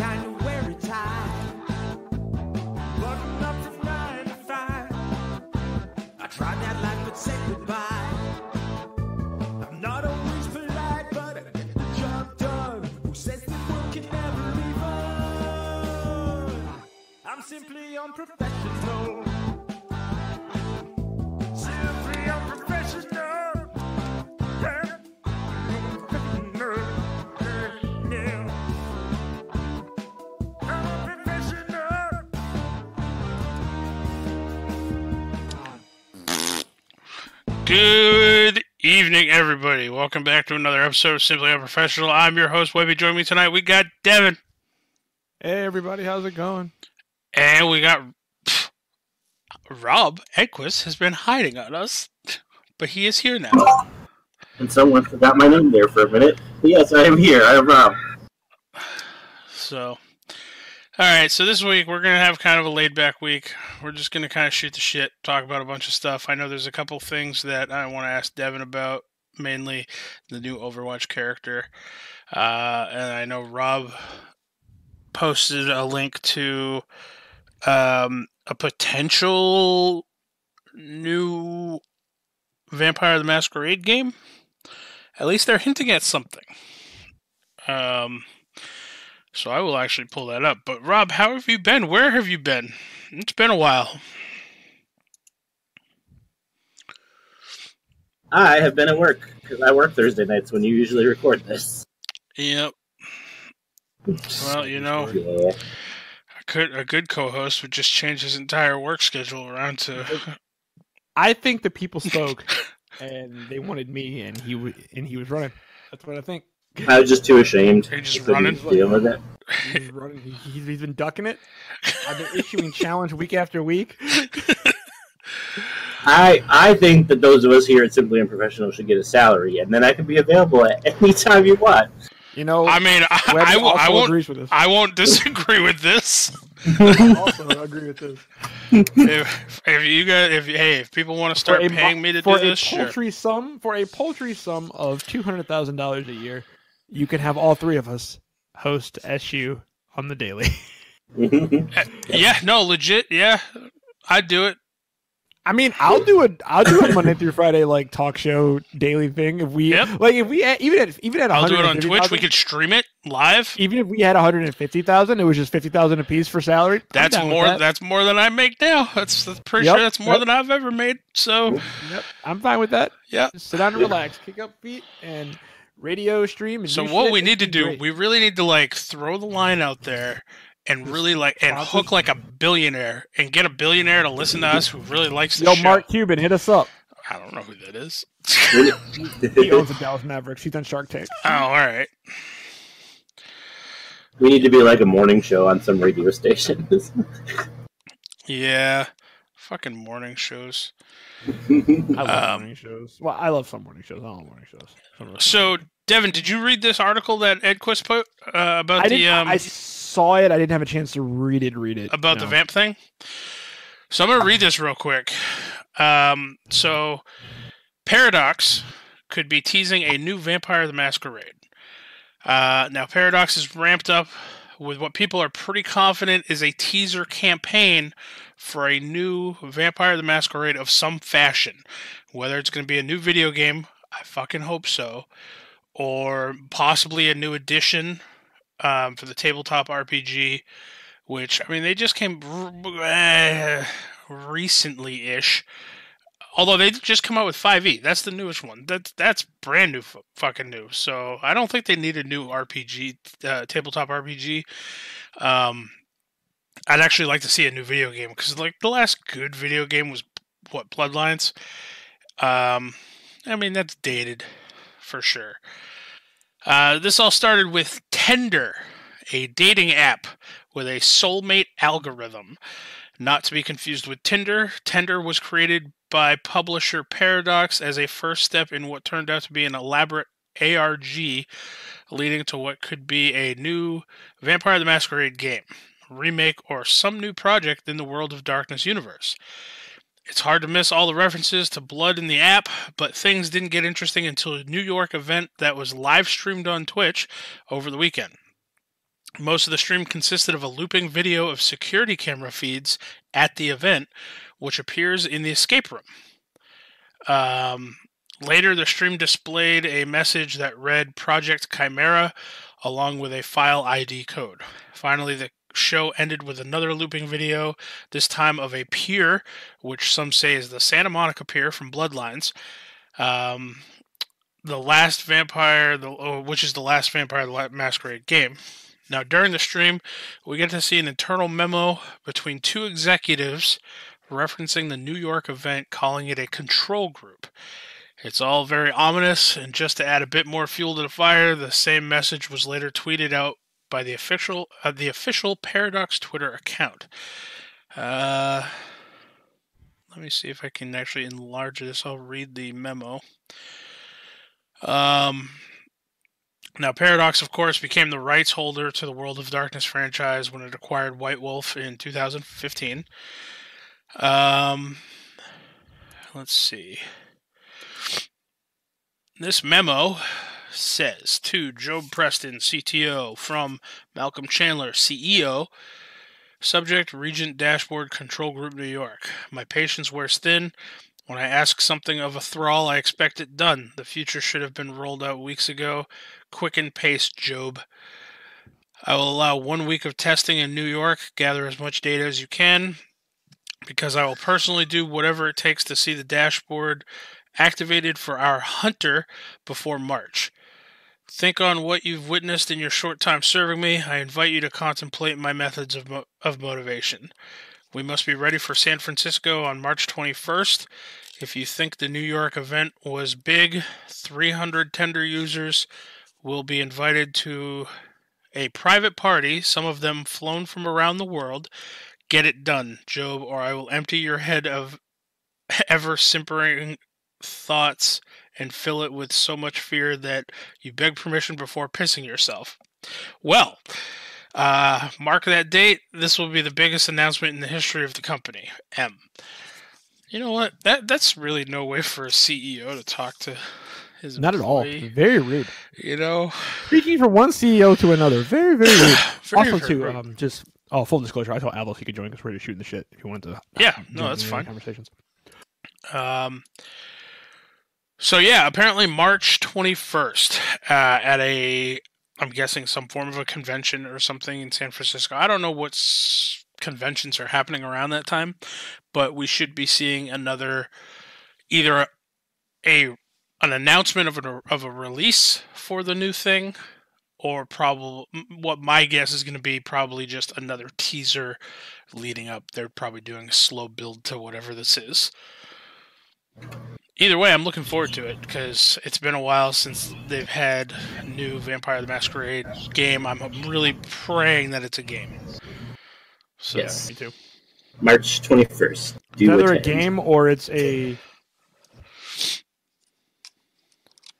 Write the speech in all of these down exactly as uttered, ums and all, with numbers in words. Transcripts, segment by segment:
kind of weary tie. Button up from nine to five. I tried that life but said goodbye. I'm not always polite, but I get the job done. Who says the work can never be fun? I'm simply unprofessional. Simply unprofessional. Good evening, everybody. Welcome back to another episode of Simply Unprofessional. I'm your host, Webby. Joining me tonight, we got Devin. Hey, everybody. How's it going? And we got pff, Rob Edquist has been hiding on us, but he is here now. And someone forgot my name there for a minute. But yes, I am here. I am Rob. So, all right. So this week, we're going to have kind of a laid-back week. We're just going to kind of shoot the shit, talk about a bunch of stuff. I know there's a couple things that I want to ask Devin about, mainly the new Overwatch character. Uh, and I know Rob posted a link to um, a potential new Vampire the Masquerade game. At least they're hinting at something. Um, so I will actually pull that up. But Rob, how have you been? Where have you been? It's been a while. I have been at work, because I work Thursday nights when you usually record this. Yep. Well, you know, yeah. I could, a good co-host would just change his entire work schedule around to... I think the people spoke, and they wanted me, and he w and he was running. That's what I think. I was just too ashamed. He just running. Deal with it. He's running. He's, he's been ducking it. I've been issuing challenge week after week. I I think that those of us here at Simply Unprofessional should get a salary, and then I can be available at any time you want. You know, I mean, I, I, I won't. With this. I won't disagree with this. I also agree with this. If, if you guys, if hey, if people want to start a, paying me to do this, for a paltry sure. sum, for a paltry sum of two hundred thousand dollars a year, you can have all three of us host S U on the daily. Yeah, no, legit. Yeah, I'd do it. I mean, I'll do a I'll do a Monday through Friday like talk show daily thing if we yep. like if we had, even at even at I'll do it on Twitch. 000, we could stream it live. Even if we had one hundred and fifty thousand, it was just fifty thousand a piece for salary. That's more. That. That's more than I make now. That's, that's pretty yep. sure that's more yep. than I've ever made. So yep. I'm fine with that. Yeah, sit down and relax, kick up feet, and radio stream. And so what shit, we need to do, great. we really need to like throw the line out there. And really like and hook like a billionaire and get a billionaire to listen to us who really likes the show. Yo, Mark Cuban, hit us up. I don't know who that is. He owns the Dallas Mavericks. He's on Shark Tank. Oh, all right. We need to be like a morning show on some radio station. Yeah, fucking morning shows. I love um, morning shows. Well, I love some morning shows. I don't love morning shows. Love so, shows. Devin, did you read this article that Edquist put uh, about I the? Um, I saw it. I didn't have a chance to read it. Read it about no. the vamp thing. So I'm gonna read this real quick. Um, so Paradox could be teasing a new Vampire the Masquerade. Uh, now Paradox is ramped up with what people are pretty confident is a teaser campaign for a new Vampire the Masquerade of some fashion. Whether it's going to be a new video game, I fucking hope so, or possibly a new edition um, for the tabletop R P G, which, I mean, they just came uh, recently-ish. Although they just come out with five E. That's the newest one. That's, that's brand new, fucking new. So I don't think they need a new R P G, uh, tabletop R P G. Um, I'd actually like to see a new video game because, like, the last good video game was, what, Bloodlines? Um, I mean, that's dated for sure. Uh, this all started with Tinder, a dating app with a soulmate algorithm. Not to be confused with Tinder. Tinder was created by publisher Paradox as a first step in what turned out to be an elaborate A R G, leading to what could be a new Vampire the Masquerade game, remake, or some new project in the World of Darkness universe. It's hard to miss all the references to blood in the app, but things didn't get interesting until a New York event that was live streamed on Twitch over the weekend. Most of the stream consisted of a looping video of security camera feeds at the event, which appears in the escape room. Um, later, the stream displayed a message that read Project Chimera, along with a file I D code. Finally, the show ended with another looping video, this time of a pier, which some say is the Santa Monica Pier from Bloodlines. Um, the last Vampire, the, oh, which is the last Vampire the Masquerade game. Now, during the stream, we get to see an internal memo between two executives referencing the New York event, calling it a control group. It's all very ominous, and just to add a bit more fuel to the fire, the same message was later tweeted out by the official uh, the official Paradox Twitter account. Uh, let me see if I can actually enlarge this. I'll read the memo. Um, now, Paradox, of course, became the rights holder to the World of Darkness franchise when it acquired White Wolf in two thousand fifteen. Um, let's see. This memo says to Job Preston, C T O, from Malcolm Chandler, C E O, subject Regent Dashboard Control Group New York. My patience wears thin. When I ask something of a thrall, I expect it done. The future should have been rolled out weeks ago. Quicken pace, Job. I will allow one week of testing in New York. Gather as much data as you can, because I will personally do whatever it takes to see the dashboard activated for our hunter before March. Think on what you've witnessed in your short time serving me. I invite you to contemplate my methods of, mo of motivation. We must be ready for San Francisco on March twenty-first. If you think the New York event was big, three hundred Tinder users will be invited to a private party, some of them flown from around the world. Get it done, Job, or I will empty your head of ever simpering thoughts and fill it with so much fear that you beg permission before pissing yourself. Well, uh, mark that date. This will be the biggest announcement in the history of the company. M. You know what? That that's really no way for a C E O to talk to his employee. Not at all. Very rude. You know, speaking from one C E O to another, very very rude. very, also, very too, rude. um, just oh, full disclosure, I told Avos he could join us. We're just shooting the shit if you wanted to. Yeah, uh, no, that's fine. Conversations. Um. So yeah, apparently March twenty-first uh, at a, I'm guessing some form of a convention or something in San Francisco. I don't know what conventions are happening around that time, but we should be seeing another, either a an announcement of a of a release for the new thing, or probably what my guess is going to be probably just another teaser leading up. They're probably doing a slow build to whatever this is. Either way, I'm looking forward to it, because it's been a while since they've had a new Vampire the Masquerade game. I'm really praying that it's a game. So, yes. Me too. March twenty-first. Do Either attend. a game or it's a...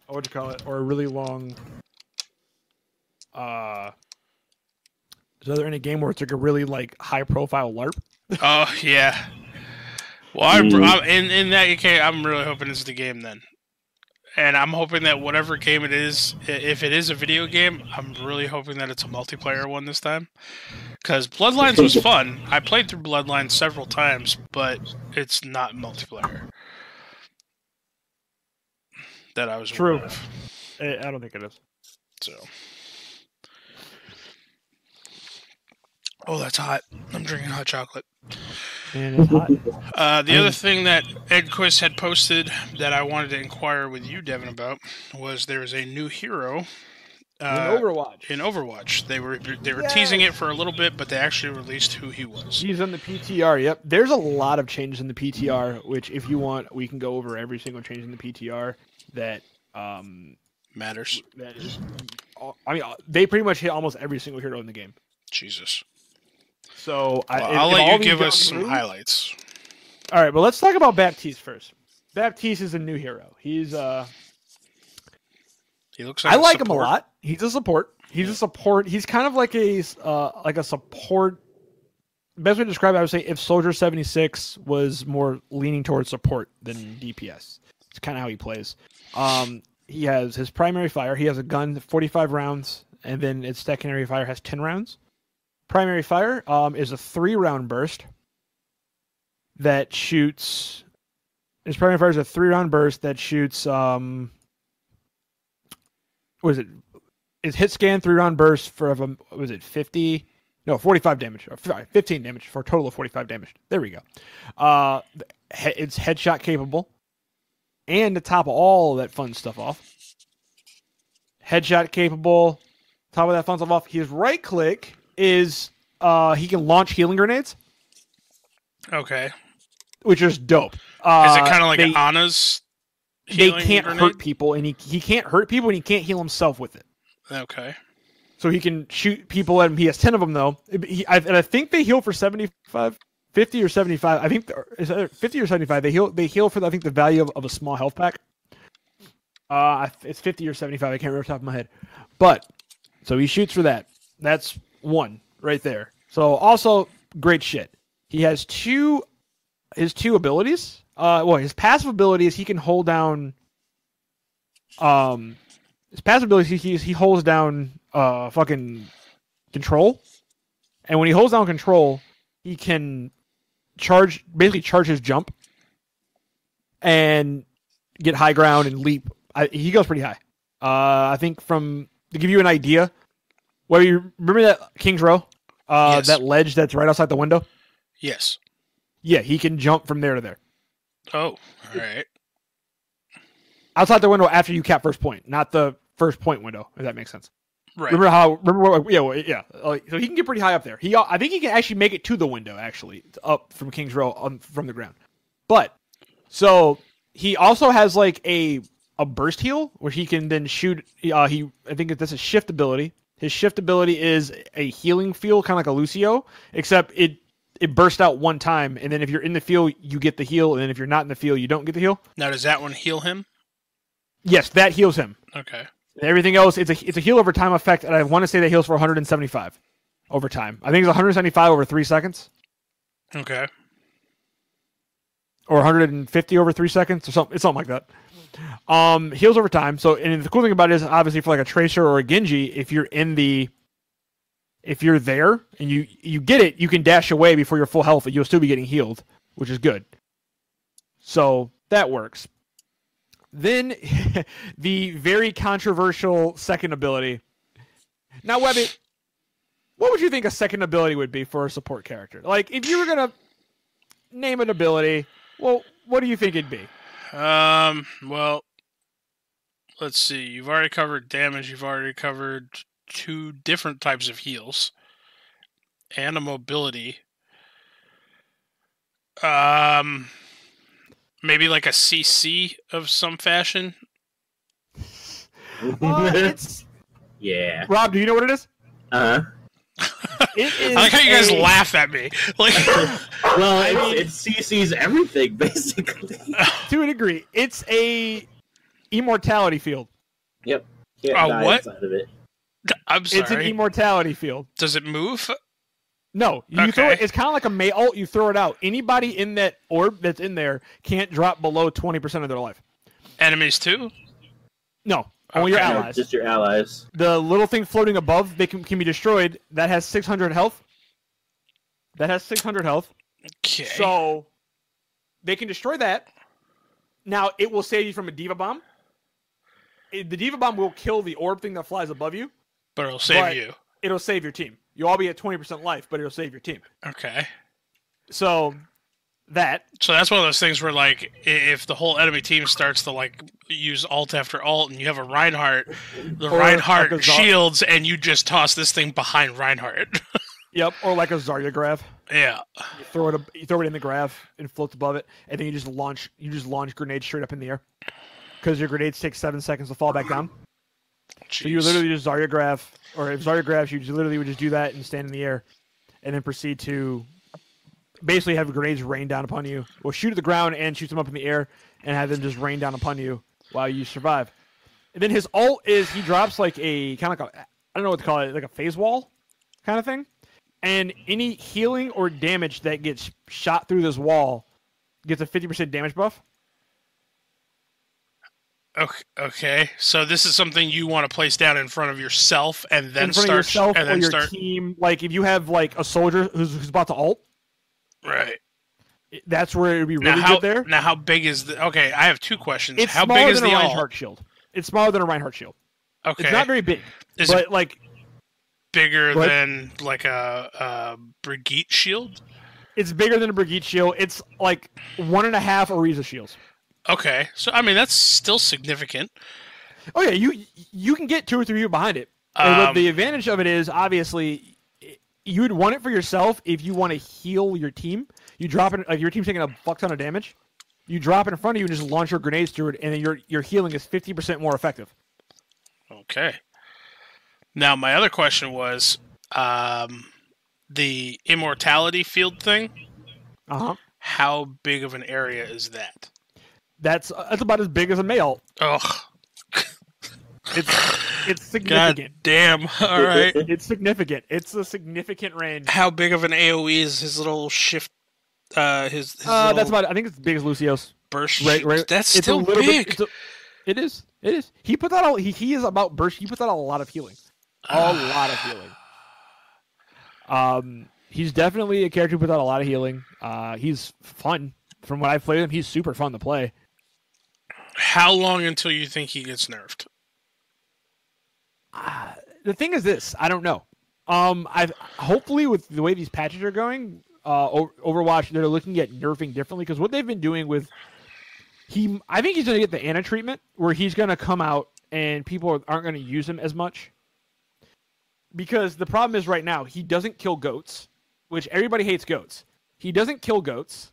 Oh, what do you call it? Or a really long... Uh, is either in a game where it's like a really like high-profile LARP? Oh, yeah. Well, I'm, I'm, in, in that case, I'm really hoping it's the game then. And I'm hoping that whatever game it is, if it is a video game, I'm really hoping that it's a multiplayer one this time. Because Bloodlines was fun. I played through Bloodlines several times, but it's not multiplayer. That I was True. aware of. I don't think it is. So. Oh, that's hot. I'm drinking hot chocolate. And it's hot. Uh, the other thing that Ed Quist had posted that I wanted to inquire with you, Devin, about was there is a new hero uh, in Overwatch. In Overwatch, they were they were yes. teasing it for a little bit, but they actually released who he was. He's on the P T R. Yep, there's a lot of changes in the P T R, which if you want, we can go over every single change in the P T R that um, matters. That is, I mean, they pretty much hit almost every single hero in the game. Jesus. So well, I, I'll if, let if you give us some moves, highlights. All right, but let's talk about Baptiste first. Baptiste is a new hero. He's uh, he looks. Like I like support. him a lot. He's a support. He's yeah. a support. He's kind of like a uh, like a support. Best way to describe it, I would say, if Soldier seventy-six was more leaning towards support than D P S. It's kind of how he plays. Um, he has his primary fire. He has a gun, forty-five rounds. and then its secondary fire has ten rounds. Primary fire um, is a three-round burst that shoots. Its primary fire is a three-round burst that shoots. Um, what is it? It's hit scan three-round burst for um, was it fifty? No, forty-five damage. fifteen damage for a total of forty-five damage. There we go. Uh, it's headshot capable, and to top of all that fun stuff off. Headshot capable. Top of that fun stuff off. His right click is uh, he can launch healing grenades. Okay. Which is dope. Uh, is it kind of like they, Ana's healing grenade? They can't grenade? hurt people, and he, he can't hurt people, and he can't heal himself with it. Okay. So he can shoot people at him. He has ten of them, though. He, I, and I think they heal for seventy-five, fifty or seventy-five. I think is fifty or seventy-five. They heal, they heal for, I think, the value of, of a small health pack. Uh, it's fifty or seventy-five. I can't remember off the top of my head, but so he shoots for that. That's one right there. So also great shit. He has two, his two abilities. Uh, well, his passive ability is he can hold down. Um, his passive ability he he holds down uh fucking control, and when he holds down control, he can charge basically charge his jump and get high ground and leap. I, he goes pretty high. Uh, I think from to give you an idea, where you remember that King's Row, uh, yes. that ledge that's right outside the window. Yes. Yeah, he can jump from there to there. Oh, all right. Outside the window after you cap first point, not the first point window. If that makes sense. Right. Remember how? Remember? What, yeah, yeah. Like, so he can get pretty high up there. He, I think he can actually make it to the window actually up from King's Row on, from the ground. But so he also has like a. A burst heal where he can then shoot. Uh, he, I think that's a shift ability. His shift ability is a healing field, kind of like a Lucio, except it it bursts out one time, and then if you're in the field, you get the heal, and then if you're not in the field, you don't get the heal. Now, does that one heal him? Yes, that heals him. Okay. Everything else, it's a it's a heal over time effect, and I want to say that heals for one hundred seventy-five over time. I think it's one hundred seventy-five over three seconds. Okay. Or one hundred fifty over three seconds, or something. It's something like that. Um, heals over time. So, and the cool thing about it is, obviously, for like a Tracer or a Genji, if you're in the, if you're there and you you get it, you can dash away before you're full health, and you'll still be getting healed, which is good. So that works. Then the very controversial second ability. Now, Webby, what would you think a second ability would be for a support character? Like, if you were gonna name an ability, well, what do you think it'd be? Um, well, let's see. You've already covered damage. You've already covered two different types of heals and a mobility. Um, maybe like a C C of some fashion. Uh, it's... Yeah. Rob, do you know what it is? Uh-huh. It is I like how you guys a... laugh at me. Like, well, I mean, it C Cs everything basically. To a degree, it's a immortality field. Yep. Can't uh, die what? Of it. I'm sorry. It's an immortality field. Does it move? No. You okay. throw it. It's kind of like a May ult. You throw it out. Anybody in that orb that's in there can't drop below twenty percent of their life. Enemies too? No. Only okay. your allies. Just your allies. The little thing floating above, they can, can be destroyed. That has six hundred health. That has six hundred health. Okay. So, they can destroy that. Now, it will save you from a D.Va bomb. It, the D.Va bomb will kill the orb thing that flies above you. But it'll save but you. It'll save your team. You'll all be at twenty percent life, but it'll save your team. Okay. So... That. So that's one of those things where, like, if the whole enemy team starts to, like, use alt after alt and you have a Reinhardt, the or Reinhardt like shields and you just toss this thing behind Reinhardt. Yep, or like a Zarya grab. Yeah. You throw it, you throw it in the grab and it floats above it, and then you just launch you just launch grenades straight up in the air because your grenades take seven seconds to fall back down. Jeez. So you literally just Zarya grab, or if Zarya grabs, you just literally would just do that and stand in the air and then proceed to... basically have grenades rain down upon you. Well, shoot at the ground and shoot them up in the air and have them just rain down upon you while you survive. And then his ult is he drops like a kind of like a, I don't know what to call it, like a phase wall kind of thing. And any healing or damage that gets shot through this wall gets a fifty percent damage buff. Okay, okay. So this is something you want to place down in front of yourself and then in front start of yourself and or then your start... team. Like if you have like a soldier who's, who's about to ult, right? That's where it'd be really now how, good there. Now, how big is the? Okay, I have two questions. It's how big is than the a Reinhardt shield? It's smaller than a Reinhardt shield. Okay, it's not very big. Is but it like bigger but, than like a, a Brigitte shield? It's bigger than a Brigitte shield. It's like one and a half Orisa shields. Okay, so I mean that's still significant. Oh yeah, you you can get two or three behind it. Um, and the advantage of it is obviously you would want it for yourself if you want to heal your team. You drop it like your team's taking a fuck ton of damage. You drop it in front of you and just launch your grenades through it, and then your your healing is fifty percent more effective. Okay. Now my other question was um, the immortality field thing. Uh huh. How big of an area is that? That's that's about as big as a male. Oh, it's it's significant. God damn! All right, it's significant. It's a significant range. How big of an A O E is his little shift? Uh, his. his uh, little that's about. I think it's as big as Lucio's burst. Right, right. That's it's still big. Bit, it's a, it is. It is. He put that out. He he is about burst. He puts out a lot of healing. A lot of healing. Um, he's definitely a character who puts out a lot of healing. Uh, he's fun. From what I've played him, he's super fun to play. How long until you think he gets nerfed? Uh, the thing is this. I don't know. Um, I've hopefully, with the way these patches are going, uh, Overwatch, they're looking at nerfing differently. Because what they've been doing with... he, I think he's going to get the Ana treatment, where he's going to come out and people aren't going to use him as much. Because the problem is right now, he doesn't kill goats, which everybody hates goats. He doesn't kill goats.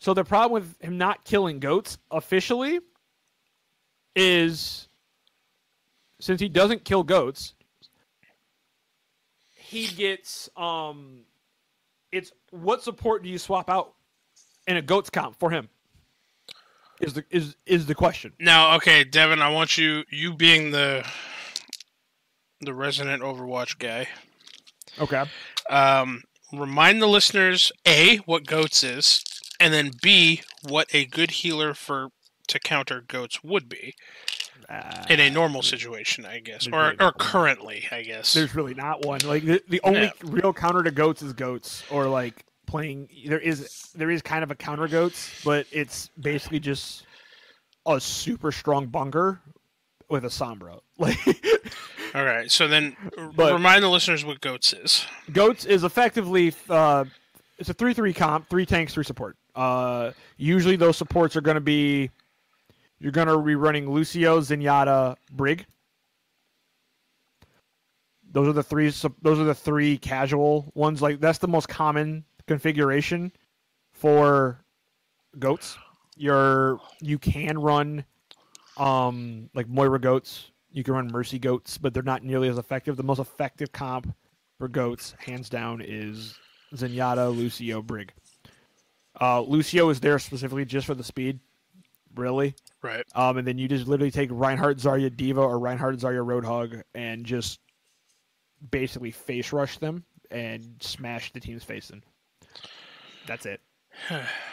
So the problem with him not killing goats officially... is since he doesn't kill goats, he gets um it's what support do you swap out in a goats comp for him is the is is the question. Now, okay, Devin, I want you you being the the resident Overwatch guy. Okay. Um remind the listeners A, what goats is, and then B, what a good healer for to counter goats would be uh, in a normal situation, I guess, or really or currently, I guess. There's really not one. Like the, the only yeah. real counter to goats is goats, or like playing. There is there is kind of a counter goats, but it's basically just a super strong bunker with a Sombra. Like, all right. So then, but remind the listeners what goats is. Goats is effectively uh, it's a three three comp, three tanks, three support. Uh, usually those supports are going to be. You're going to be running Lucio, Zenyatta, Brig. Those are the three those are the three casual ones. Like that's the most common configuration for goats. You're you can run um like Moira goats, you can run Mercy goats, but they're not nearly as effective. The most effective comp for goats hands down is Zenyatta, Lucio, Brig. Uh Lucio is there specifically just for the speed. Really, right? Um, and then you just literally take Reinhardt, Zarya, D.Va, or Reinhardt, Zarya, Roadhog, and just basically face rush them and smash the team's face in. That's it.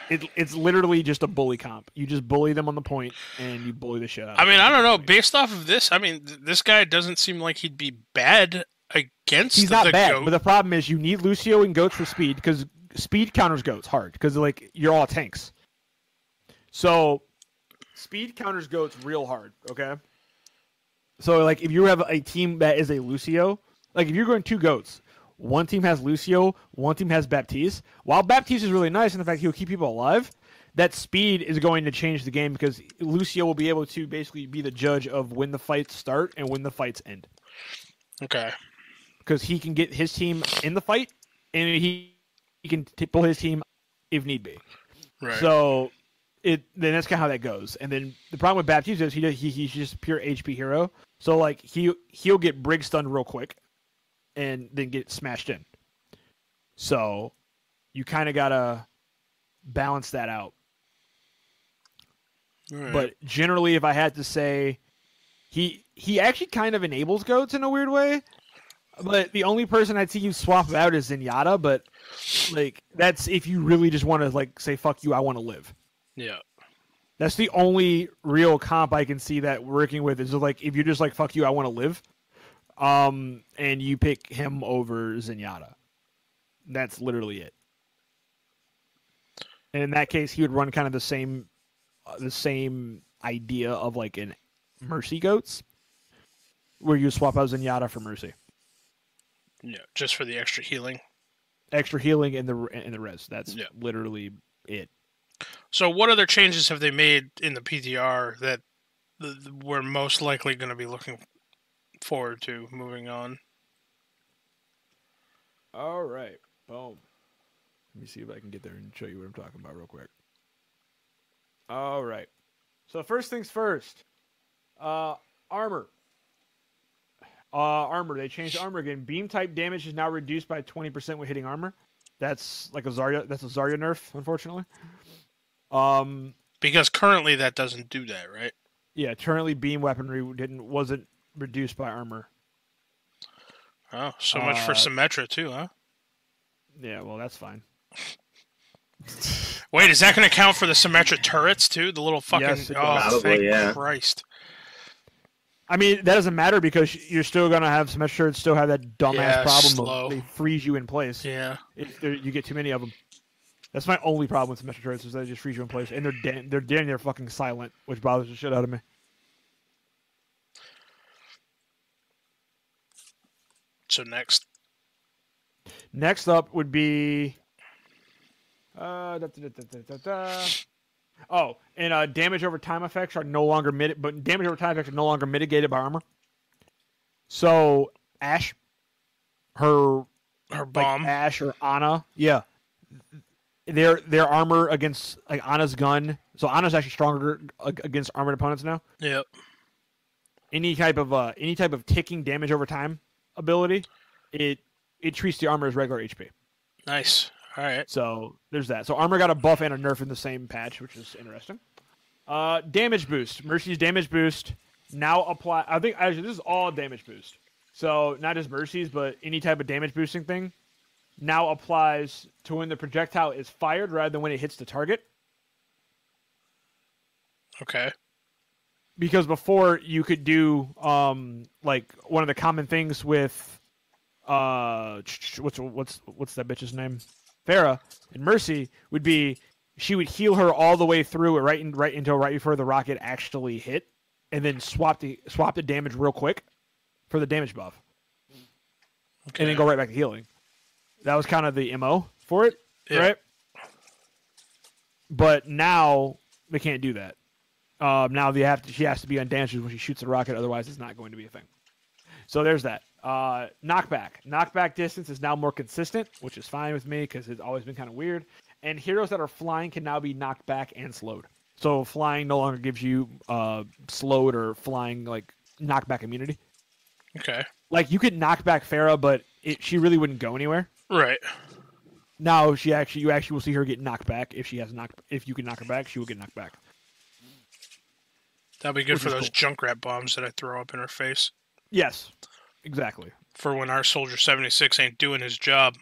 it it's literally just a bully comp. You just bully them on the point, and you bully the shit out. I mean, I don't know. Based off of this, I mean, th this guy doesn't seem like he'd be bad against. He's not the bad, goat. But the problem is you need Lucio and goats for speed because speed counters goats hard because like you're all tanks. So. Speed counters goats real hard, okay? So, like, if you have a team that is a Lucio, like, if you're going two goats, one team has Lucio, one team has Baptiste. While Baptiste is really nice in the fact he'll keep people alive, that speed is going to change the game because Lucio will be able to basically be the judge of when the fights start and when the fights end. Okay. Because he can get his team in the fight, and he, he can pull his team if need be. Right. So... It then that's kind of how that goes, and then the problem with Baptiste is he, he he's just pure H P hero, so like he he'll get Brig stunned real quick, and then get smashed in. So, you kind of gotta balance that out. Right. But generally, if I had to say, he he actually kind of enables goats in a weird way. But the only person I'd see you swap out is Zenyatta. But like that's if you really just want to like say fuck you, I want to live. Yeah, That's the only real comp I can see that working with is like if you're just like fuck you, I want to live, um, and you pick him over Zenyatta. That's literally it. And in that case, he would run kind of the same, uh, the same idea of like an Mercy Goats, where you swap out Zenyatta for Mercy. Yeah, just for the extra healing. Extra healing and the and the res. That's yeah. literally it. So, what other changes have they made in the P T R that we're most likely going to be looking forward to moving on? All right, boom. Let me see if I can get there and show you what I'm talking about real quick. All right. So first things first, uh, armor. Uh, armor. They changed armor again. Beam type damage is now reduced by twenty percent when hitting armor. That's like a Zarya. That's a Zarya nerf, unfortunately. Um, because currently that doesn't do that, right? Yeah. Currently, beam weaponry didn't wasn't reduced by armor. Oh, so much uh, for Symmetra too, huh? Yeah. Well, that's fine. Wait, is that going to count for the Symmetra turrets too? The little fucking yes, oh, probably, thank yeah. Christ! I mean, that doesn't matter because you're still going to have Symmetra turrets. Still have that dumbass yeah, problem slow. They freeze you in place. Yeah, if you get too many of them. That's my only problem with Symmetra turrets is that they just freeze you in place, and they're dead. They're dead. They're fucking silent, which bothers the shit out of me. So next, next up would be. Uh, da, da, da, da, da, da. Oh, and uh, damage over time effects are no longer mid, but damage over time effects are no longer mitigated by armor. So Ashe, her, her bomb, like Ashe or Ana, yeah, their their armor against like Ana's gun. So Ana's actually stronger against armored opponents now. Yep. Any type of uh, any type of ticking damage over time ability, it it treats the armor as regular H P. Nice. All right. So there's that. So armor got a buff and a nerf in the same patch, which is interesting. Uh, damage boost. Mercy's damage boost now apply. I think actually this is all damage boost. So not just Mercy's, but any type of damage boosting thing now applies to when the projectile is fired rather than when it hits the target. Okay. Because before you could do um like one of the common things with uh what's what's what's that bitch's name? Pharah and Mercy would be she would heal her all the way through right in, right until right before the rocket actually hit, and then swap the swap the damage real quick for the damage buff, okay. And then go right back to healing. That was kind of the M O for it, yeah. Right? But now they can't do that. Um, now they have to, she has to be on damage when she shoots the rocket, otherwise it's not going to be a thing. So there's that. Uh, knockback. Knockback distance is now more consistent, which is fine with me because it's always been kind of weird. And heroes that are flying can now be knocked back and slowed. So flying no longer gives you uh, slowed or flying like knockback immunity. Okay. Like you could knock back Pharah, but it, she really wouldn't go anywhere. Right. Now she actually, you actually will see her get knocked back if she has knocked. If you can knock her back, she will get knocked back. That'd be good which for those cool. Junkrat bombs that I throw up in her face. Yes. Exactly. For when our Soldier seventy-six ain't doing his job.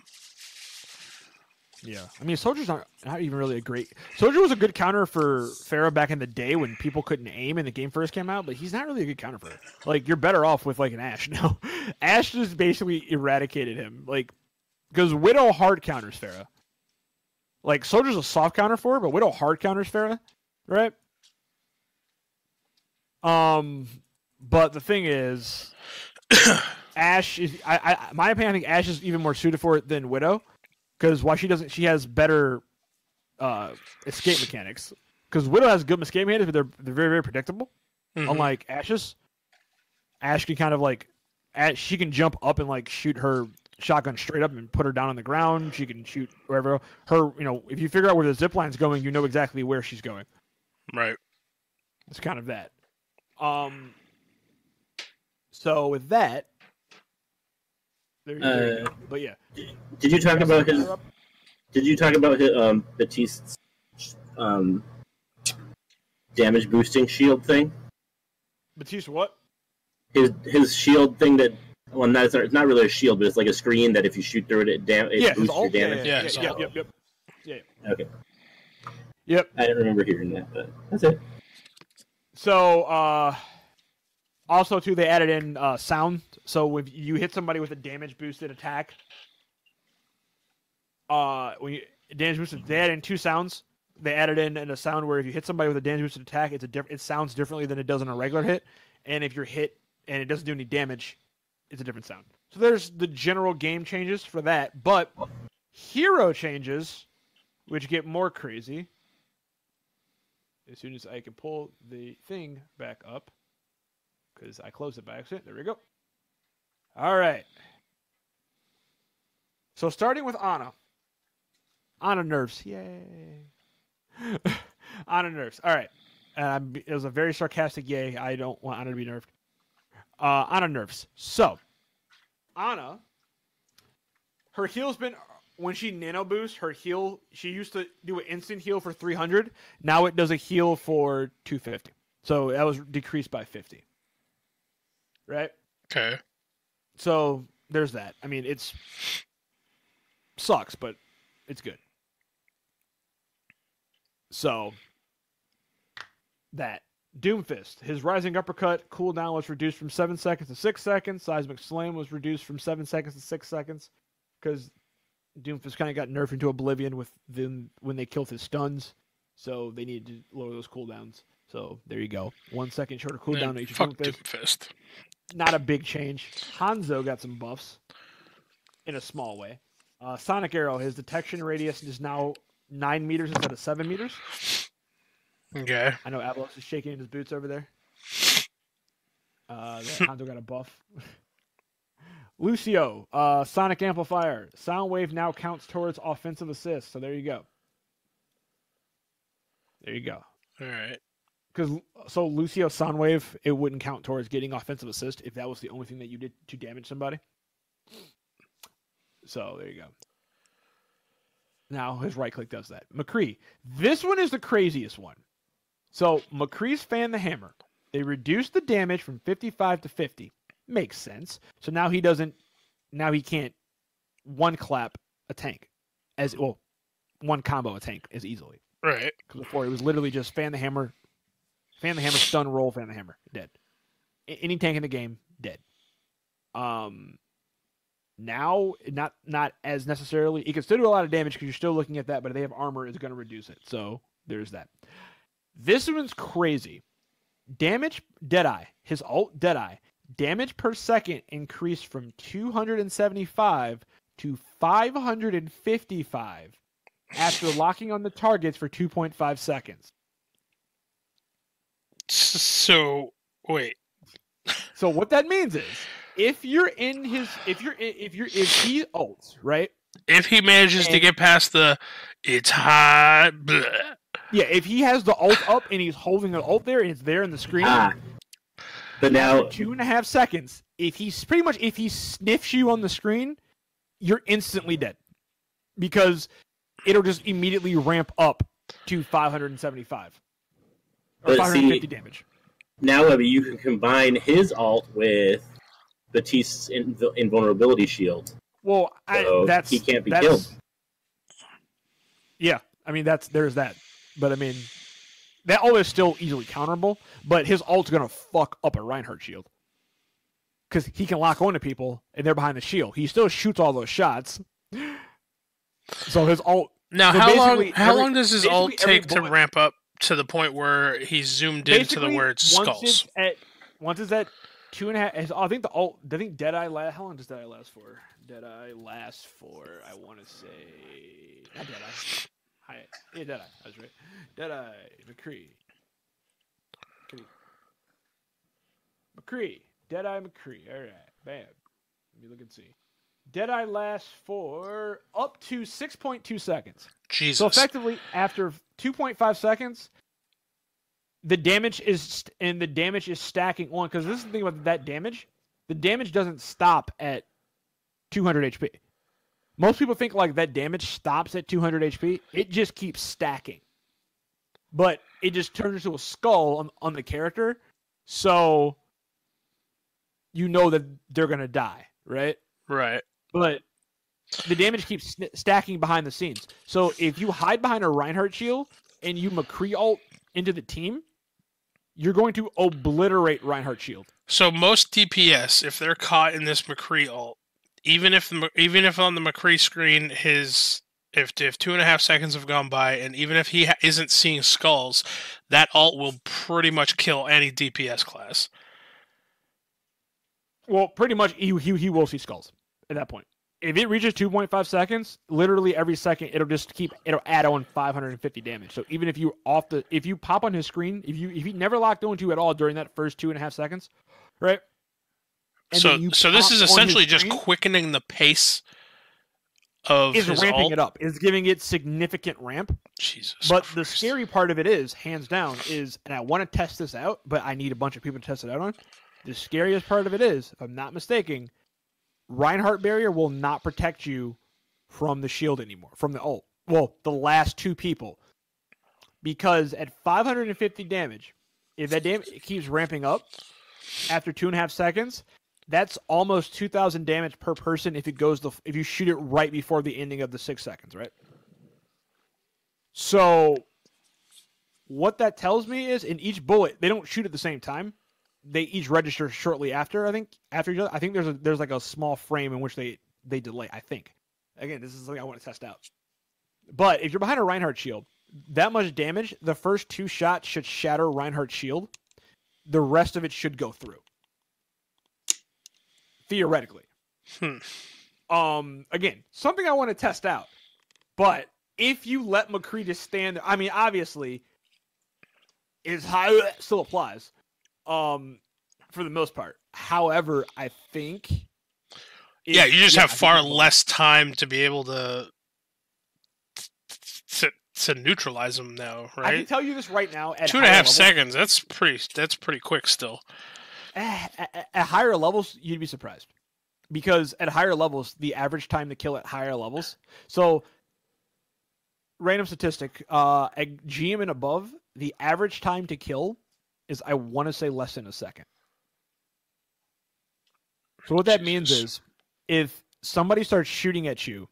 Yeah. I mean, Soldier's not, not even really a great... Soldier was a good counter for Pharah back in the day when people couldn't aim and the game first came out, but he's not really a good counter for it. Like, you're better off with, like, an Ashe now. Ashe just basically eradicated him. Like, because Widow hard counters Pharah. Like, Soldier's a soft counter for it, but Widow hard counters Pharah, right? Um, but the thing is... Ashe is I, I my opinion I think Ashe is even more suited for it than Widow because why she doesn't she has better uh escape mechanics because Widow has good escape mechanics but they're they're very very predictable mm-hmm. unlike Ashe's. Ashe can kind of like Ashe, she can jump up and like shoot her shotgun straight up and put her down on the ground. She can shoot wherever her you know if you figure out where the zip line's going you know exactly where she's going. Right. It's kind of that. Um. So with that, there you, uh, there you go. But yeah, did you talk about his? Did you talk about his um, Baptiste's um, damage boosting shield thing? Baptiste, what? His his shield thing that well, not it's not, it's not really a shield, but it's like a screen that if you shoot through it, it, dam it yeah, boosts your damage. Yeah, yeah, yeah, yeah, yeah, yeah, yeah. Okay. Yep. I didn't remember hearing that, but that's it. So, uh, also, too, they added in uh, sound. So if you hit somebody with a damage-boosted attack, uh, when you, damage-boosted, they add in two sounds. They added in, in a sound where if you hit somebody with a damage-boosted attack, it's a diff it sounds differently than it does in a regular hit. And if you're hit and it doesn't do any damage, it's a different sound. So there's the general game changes for that, but hero changes, which get more crazy. As soon as I can pull the thing back up, because I closed it by accident. There we go. All right. So starting with Ana. Ana nerfs. Yay. Ana nerfs. All right. Um, it was a very sarcastic yay. I don't want Ana to be nerfed. Uh, Ana nerfs. So, Ana, her heal's been, when she nano boosts, her heal, she used to do an instant heal for three hundred. Now it does a heal for two fifty. So that was decreased by fifty. Right? Okay. So there's that. I mean, it's sucks, but it's good. So that. Doomfist, his rising uppercut cooldown was reduced from seven seconds to six seconds. Seismic Slam was reduced from seven seconds to six seconds because Doomfist kind of got nerfed into oblivion with them when they killed his stuns, so they needed to lower those cooldowns. So there you go, one second shorter cooldown. Man, fuck Doomfist. Doomfist. Not a big change. Hanzo got some buffs in a small way. Uh, Sonic Arrow, his detection radius is now nine meters instead of seven meters. Okay. I know Avalos is shaking in his boots over there. Uh, Hanzo got a buff. Lucio, uh, Sonic Amplifier. Sound Wave now counts towards offensive assists. So there you go. There you go. All right. Because so Lucio Sound Wave, it wouldn't count towards getting offensive assist if that was the only thing that you did to damage somebody. So there you go. Now his right click does that. McCree. This one is the craziest one. So, McCree's Fan the Hammer. They reduced the damage from fifty-five to fifty. Makes sense. So now he doesn't, now he can't one-clap a tank. as Well, one-combo a tank as easily. Right. Because before, it was literally just Fan the Hammer, Fan the Hammer, stun, roll, Fan the Hammer. Dead. Any tank in the game, dead. Um, now, not, not as necessarily, it can still do a lot of damage because you're still looking at that, but if they have armor, it's going to reduce it. So, there's that. This one's crazy. Damage, Deadeye, his ult, Deadeye. Damage per second increased from two hundred seventy-five to five hundred fifty-five after locking on the targets for two point five seconds. So, wait. So what that means is, if you're in his, if you're, in, if you're, if he ults, right? If he manages and, to get past the, it's hot, bleh. Yeah, if he has the ult up and he's holding the ult there and it's there in the screen, ah, but now two and a half seconds. If he's pretty much if he sniffs you on the screen, you're instantly dead because it'll just immediately ramp up to five hundred seventy-five or five hundred fifty see, damage. Now, Levy, you can combine his ult with Baptiste's in, invulnerability shield. Well, so I, that's he can't be killed. Yeah, I mean that's there's that. But, I mean, that ult is still easily counterable, but his ult's going to fuck up a Reinhardt shield. Because he can lock onto people, and they're behind the shield. He still shoots all those shots. So his ult... Now, so how, long, how every, long does his ult take to ramp up to the point where he's zoomed basically, into the word skulls? Once it's at, once it's at two and a half... I think the ult... I think Deadeye... Last, how long does Deadeye last for? Deadeye lasts for, I want to say... Not Deadeye. Yeah, Deadeye. I was right. Deadeye. McCree. McCree. McCree. Deadeye McCree. All right. Bam. Let me look and see. Deadeye lasts for up to six point two seconds. Jesus. So effectively, after two point five seconds, the damage is and the damage is stacking on. Because this is the thing about that damage. The damage doesn't stop at two hundred H P. Most people think like that damage stops at two hundred H P. It just keeps stacking. But it just turns into a skull on, on the character. So you know that they're going to die, right? Right. But the damage keeps stacking behind the scenes. So if you hide behind a Reinhardt shield, and you McCree ult into the team, you're going to obliterate Reinhardt's shield. So most D P S, if they're caught in this McCree ult, even if the, even if on the McCree screen his if if two and a half seconds have gone by, and even if he ha isn't seeing skulls, that ult will pretty much kill any D P S class. Well, pretty much he he, he will see skulls at that point. If it reaches two point five seconds, literally every second it'll just keep it'll add on five hundred fifty damage. So even if you off the if you pop on his screen, if you if he never locked onto you at all during that first two and a half seconds, right? And so so this is essentially just screen, quickening the pace of is his ramping ult. it up, is giving it significant ramp. Jesus. But Christ. The scary part of it is, hands down, is and I want to test this out, but I need a bunch of people to test it out on. The scariest part of it is, if I'm not mistaken, Reinhardt barrier will not protect you from the shield anymore, from the ult. Well, the last two people. Because at five hundred fifty damage, if that damage it keeps ramping up after two and a half seconds, that's almost two thousand damage per person if it goes the if you shoot it right before the ending of the six seconds, right? So what that tells me is in each bullet, they don't shoot at the same time. They each register shortly after, I think, after each other. I think there's a, there's like a small frame in which they, they delay, I think. Again, this is something I want to test out. But if you're behind a Reinhardt shield, that much damage, the first two shots should shatter Reinhardt's shield. The rest of it should go through. Theoretically. Hmm. Um, again, something I want to test out. But if you let McCree just stand, I mean, obviously, it's high, still applies. Um, for the most part. However, I think... If, yeah, you just yeah, have I far less time to be able to, to to neutralize them now, right? I can tell you this right now. At Two and a half level, seconds, that's pretty, that's pretty quick still. At, at, at higher levels, you'd be surprised. Because at higher levels, the average time to kill at higher levels... So, random statistic. Uh, at G M and above, the average time to kill... is I want to say less than a second. So what that Jesus. means is if somebody starts shooting at you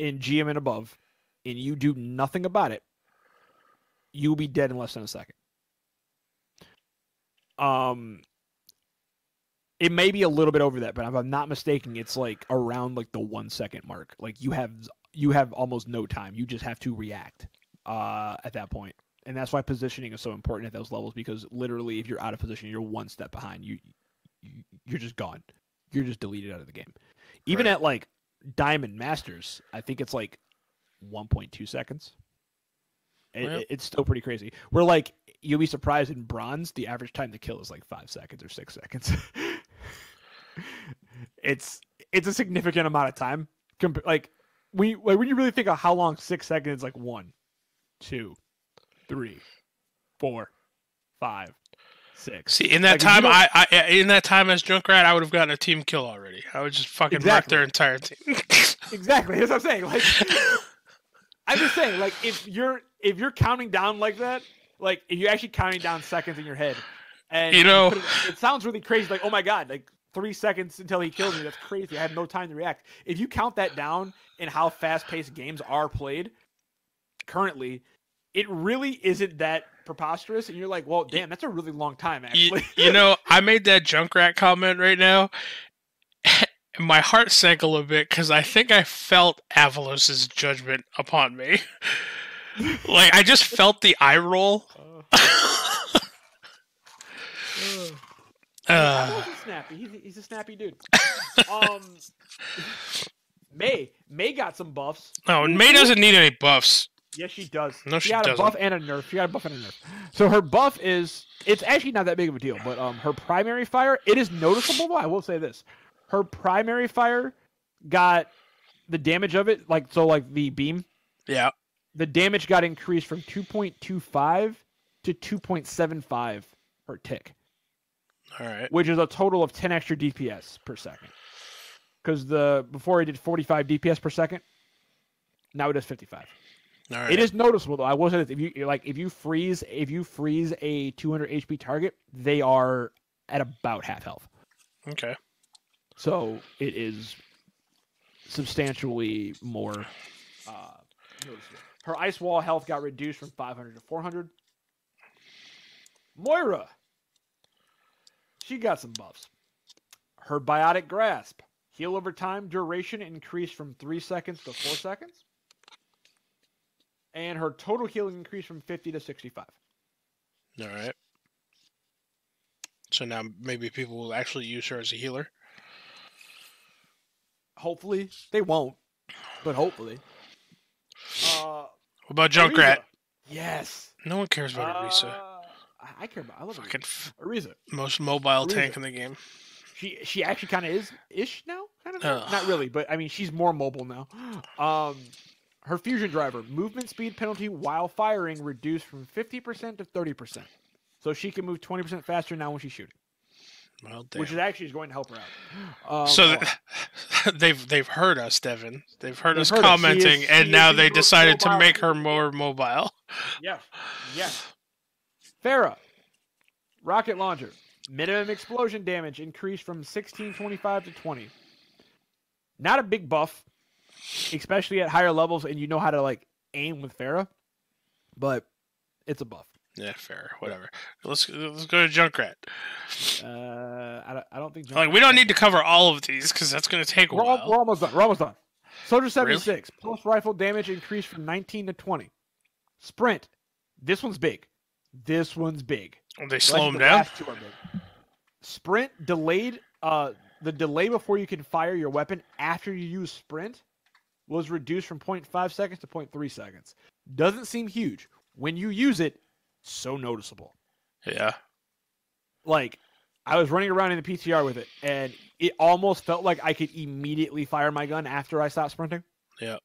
in G M and above and you do nothing about it, you'll be dead in less than a second. Um, it may be a little bit over that, but if I'm not mistaken, it's like around like the one second mark. Like you have, you have almost no time. You just have to react uh, at that point. And that's why positioning is so important at those levels, because literally if you're out of position, you're one step behind. You, you you're just gone. You're just deleted out of the game. Even right. at like Diamond Masters, I think it's like one point two seconds. It, right. It's still pretty crazy. We're like, you'll be surprised in Bronze, the average time to kill is like five seconds or six seconds. it's it's a significant amount of time. Like we like, when you really think of how long six seconds, like one, two. Three, four, five, six. See, in that like, time, I, I in that time as Junkrat, I would have gotten a team kill already. I would just fucking exactly. wreck their entire team. Exactly, that's what I'm saying. Like, I'm just saying, like, if you're if you're counting down like that, like if you're actually counting down seconds in your head, and you know, you it, it sounds really crazy. Like, oh my god, like three seconds until he kills me. That's crazy. I have no time to react. If you count that down in how fast-paced games are played currently. It really isn't that preposterous, and you're like, well, damn, that's a really long time, actually. You, you know, I made that Junkrat comment right now, and my heart sank a little bit, because I think I felt Avalos's judgment upon me. Like, I just felt the eye roll. Uh, uh, Avalos is snappy. He's, he's a snappy dude. um, May. May got some buffs. No, and May doesn't need any buffs. Yes, she does. No, she, she got doesn't. a buff and a nerf. She got a buff and a nerf. So her buff is... It's actually not that big of a deal, but um, her primary fire... It is noticeable, though. I will say this. Her primary fire got... The damage of it, like so like the beam... Yeah. The damage got increased from two point two five to two point seven five per tick. All right. Which is a total of ten extra D P S per second. Because the before it did forty-five D P S per second, now it does fifty-five. Right. It is noticeable, though. I will say that if you like, if you freeze, if you freeze a two hundred H P target, they are at about half health. Okay. So it is substantially more uh, noticeable. Her ice wall health got reduced from five hundred to four hundred. Moira. She got some buffs. Her biotic grasp. Heal over time. Duration increased from three seconds to four seconds. And her total healing increased from fifty to sixty-five. All right. So now maybe people will actually use her as a healer. Hopefully. They won't. But hopefully. Uh, what about Junkrat? Yes. No one cares about uh, Orisa. I care about I love Fucking Orisa. Most mobile Orisa. tank in the game. She she actually kind of is ish now, kind of uh. not really, but I mean she's more mobile now. Um, her fusion driver movement speed penalty while firing reduced from fifty percent to thirty percent, so she can move twenty percent faster now when she's shooting. Well, damn. Which is actually is going to help her out. Um, so th they've they've heard us, Devin. They've heard they've us heard commenting, is, and now they decided mobile. to make her more mobile. Yes, yes. Pharah, rocket launcher. Minimum explosion damage increased from sixteen twenty-five to twenty. Not a big buff, especially at higher levels, and you know how to like aim with Pharah, but it's a buff. Yeah, Pharah, whatever. Let's let's go to Junkrat. Uh, I don't, I don't think Junkrat like we don't need to cover all of these because that's going to take a we're while. All, we're almost done. We're almost done. Soldier seventy-six really? Pulse rifle damage increased from nineteen to twenty. Sprint. This one's big. This one's big. They slow him down. Sprint delayed. Uh, the delay before you can fire your weapon after you use sprint was reduced from zero point five seconds to zero point three seconds. Doesn't seem huge. When you use it, so noticeable. Yeah. Like, I was running around in the P T R with it, and it almost felt like I could immediately fire my gun after I stopped sprinting. Yeah.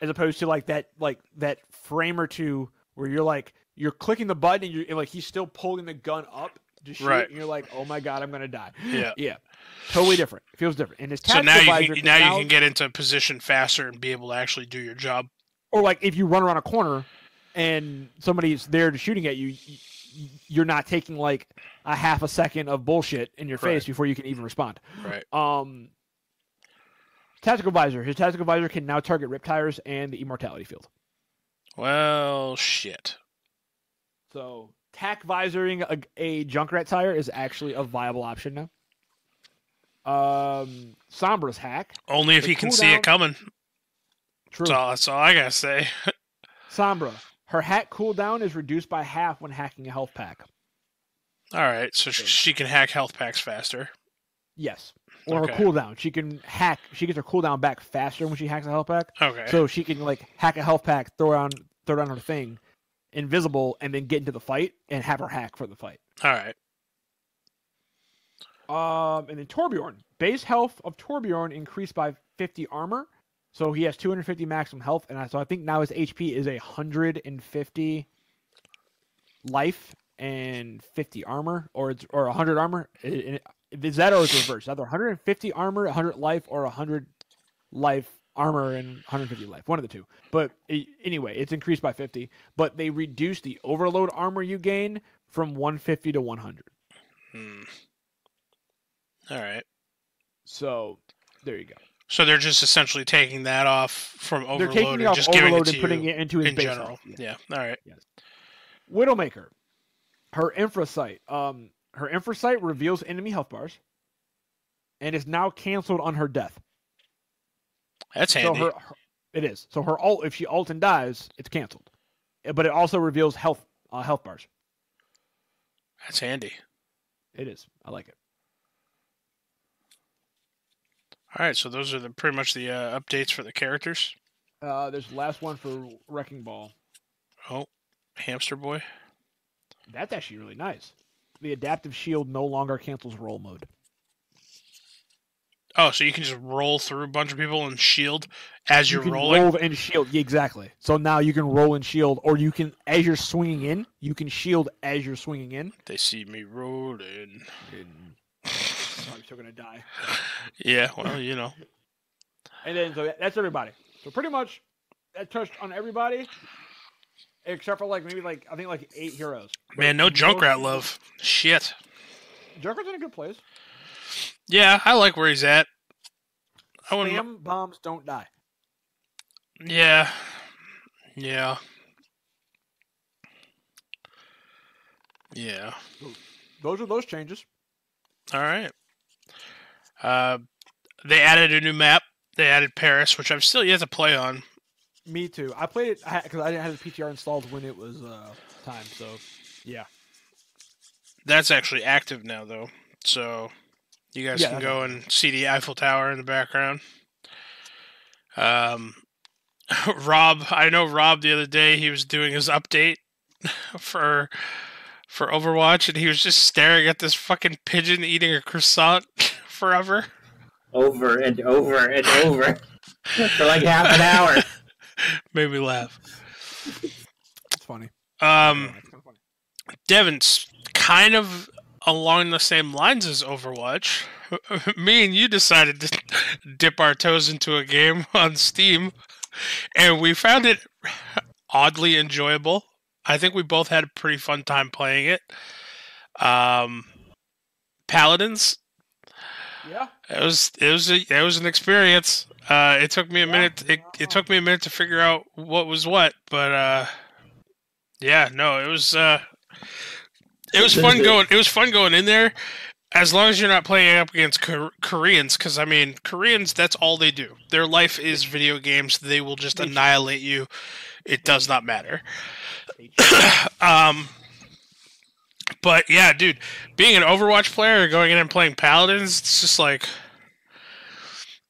As opposed to like that, like that frame or two where you're like. You're clicking the button, and you're and like he's still pulling the gun up to shoot, right. and you're like, "Oh my god, I'm gonna die!" Yeah, yeah, totally different. It feels different. And his so now you can, can now you can get into a position faster and be able to actually do your job. Or like if you run around a corner and somebody's there to shooting at you, you're not taking like a half a second of bullshit in your right. face before you can even respond. Right. Um. Tactical visor. His tactical visor can now target rip tires and the immortality field. Well, shit. So, tack visoring a, a Junkrat tire is actually a viable option now. Um, Sombra's hack. Only if he can see it coming. True. That's all, that's all I gotta say. Sombra. Her hack cooldown is reduced by half when hacking a health pack. Alright, so she, she can hack health packs faster. Yes. Or okay. her cooldown. She can hack. She gets her cooldown back faster when she hacks a health pack. Okay. So she can, like, hack a health pack, throw down, throw down her thing. Invisible and then get into the fight and have her hack for the fight. All right. Um, and then Torbjorn. Base health of Torbjorn increased by fifty armor. So he has two hundred fifty maximum health. And I, so I think now his H P is one hundred fifty life and fifty armor. Or it's or one hundred armor. Is that or it's reversed? Either one hundred fifty armor, one hundred life, or one hundred life. Armor and one hundred fifty life, one of the two. But anyway, it's increased by fifty. But they reduced the overload armor you gain from one hundred fifty to one hundred. Hmm. All right. So there you go. So they're just essentially taking that off from overload they're taking and off just overload giving it to and putting you it into his in base general. Health. Yeah. yeah. All right. Yes. Widowmaker, her infra sight. Um, her infra sight reveals enemy health bars, and is now canceled on her death. That's handy. So her, her, it is. So her ult, if she ult and dies, it's canceled. But it also reveals health uh, health bars. That's handy. It is. I like it. All right, so those are the pretty much the uh, updates for the characters. Uh, there's the last one for Wrecking Ball. Oh, Hamster Boy. That's actually really nice. The adaptive shield no longer cancels roll mode. Oh, so you can just roll through a bunch of people and shield as you're you can rolling? Roll and shield, yeah, exactly. So now you can roll and shield, or you can, as you're swinging in, you can shield as you're swinging in. They see me rolling. In. Oh, I'm still going to die. Yeah, well, you know. And then, so that's everybody. So pretty much, that touched on everybody, except for, like, maybe, like, I think, like, eight heroes. Man, no Junkrat love. Shit. Junkrat's in a good place. Yeah, I like where he's at. I Spam bombs don't die. Yeah. Yeah. Yeah. Those are those changes. All right. Uh, they added a new map. They added Paris, which I'm still yet to play on. Me too. I played it because I didn't have the P T R installed when it was uh, time. So, yeah. That's actually active now, though. So, you guys yeah, can go right. and see the Eiffel Tower in the background. Um, Rob, I know Rob the other day, he was doing his update for... for Overwatch, and he was just staring at this fucking pigeon eating a croissant forever. Over and over and over. For like half an hour. Made me laugh. It's funny. Um, yeah, Devin's kind of along the same lines as Overwatch. Me and you decided to dip our toes into a game on Steam, and we found it oddly enjoyable. I think we both had a pretty fun time playing it. Um, Paladins. Yeah. It was it was a, it was an experience. Uh, it took me a yeah. minute. It it took me a minute to figure out what was what, but uh, yeah, no, it was uh, it was fun going. It was fun going in there, as long as you're not playing up against Cor Koreans, because I mean Koreans, that's all they do. Their life is video games. They will just annihilate you. It does not matter. um, but yeah, dude, being an Overwatch player, going in and playing Paladins, it's just like,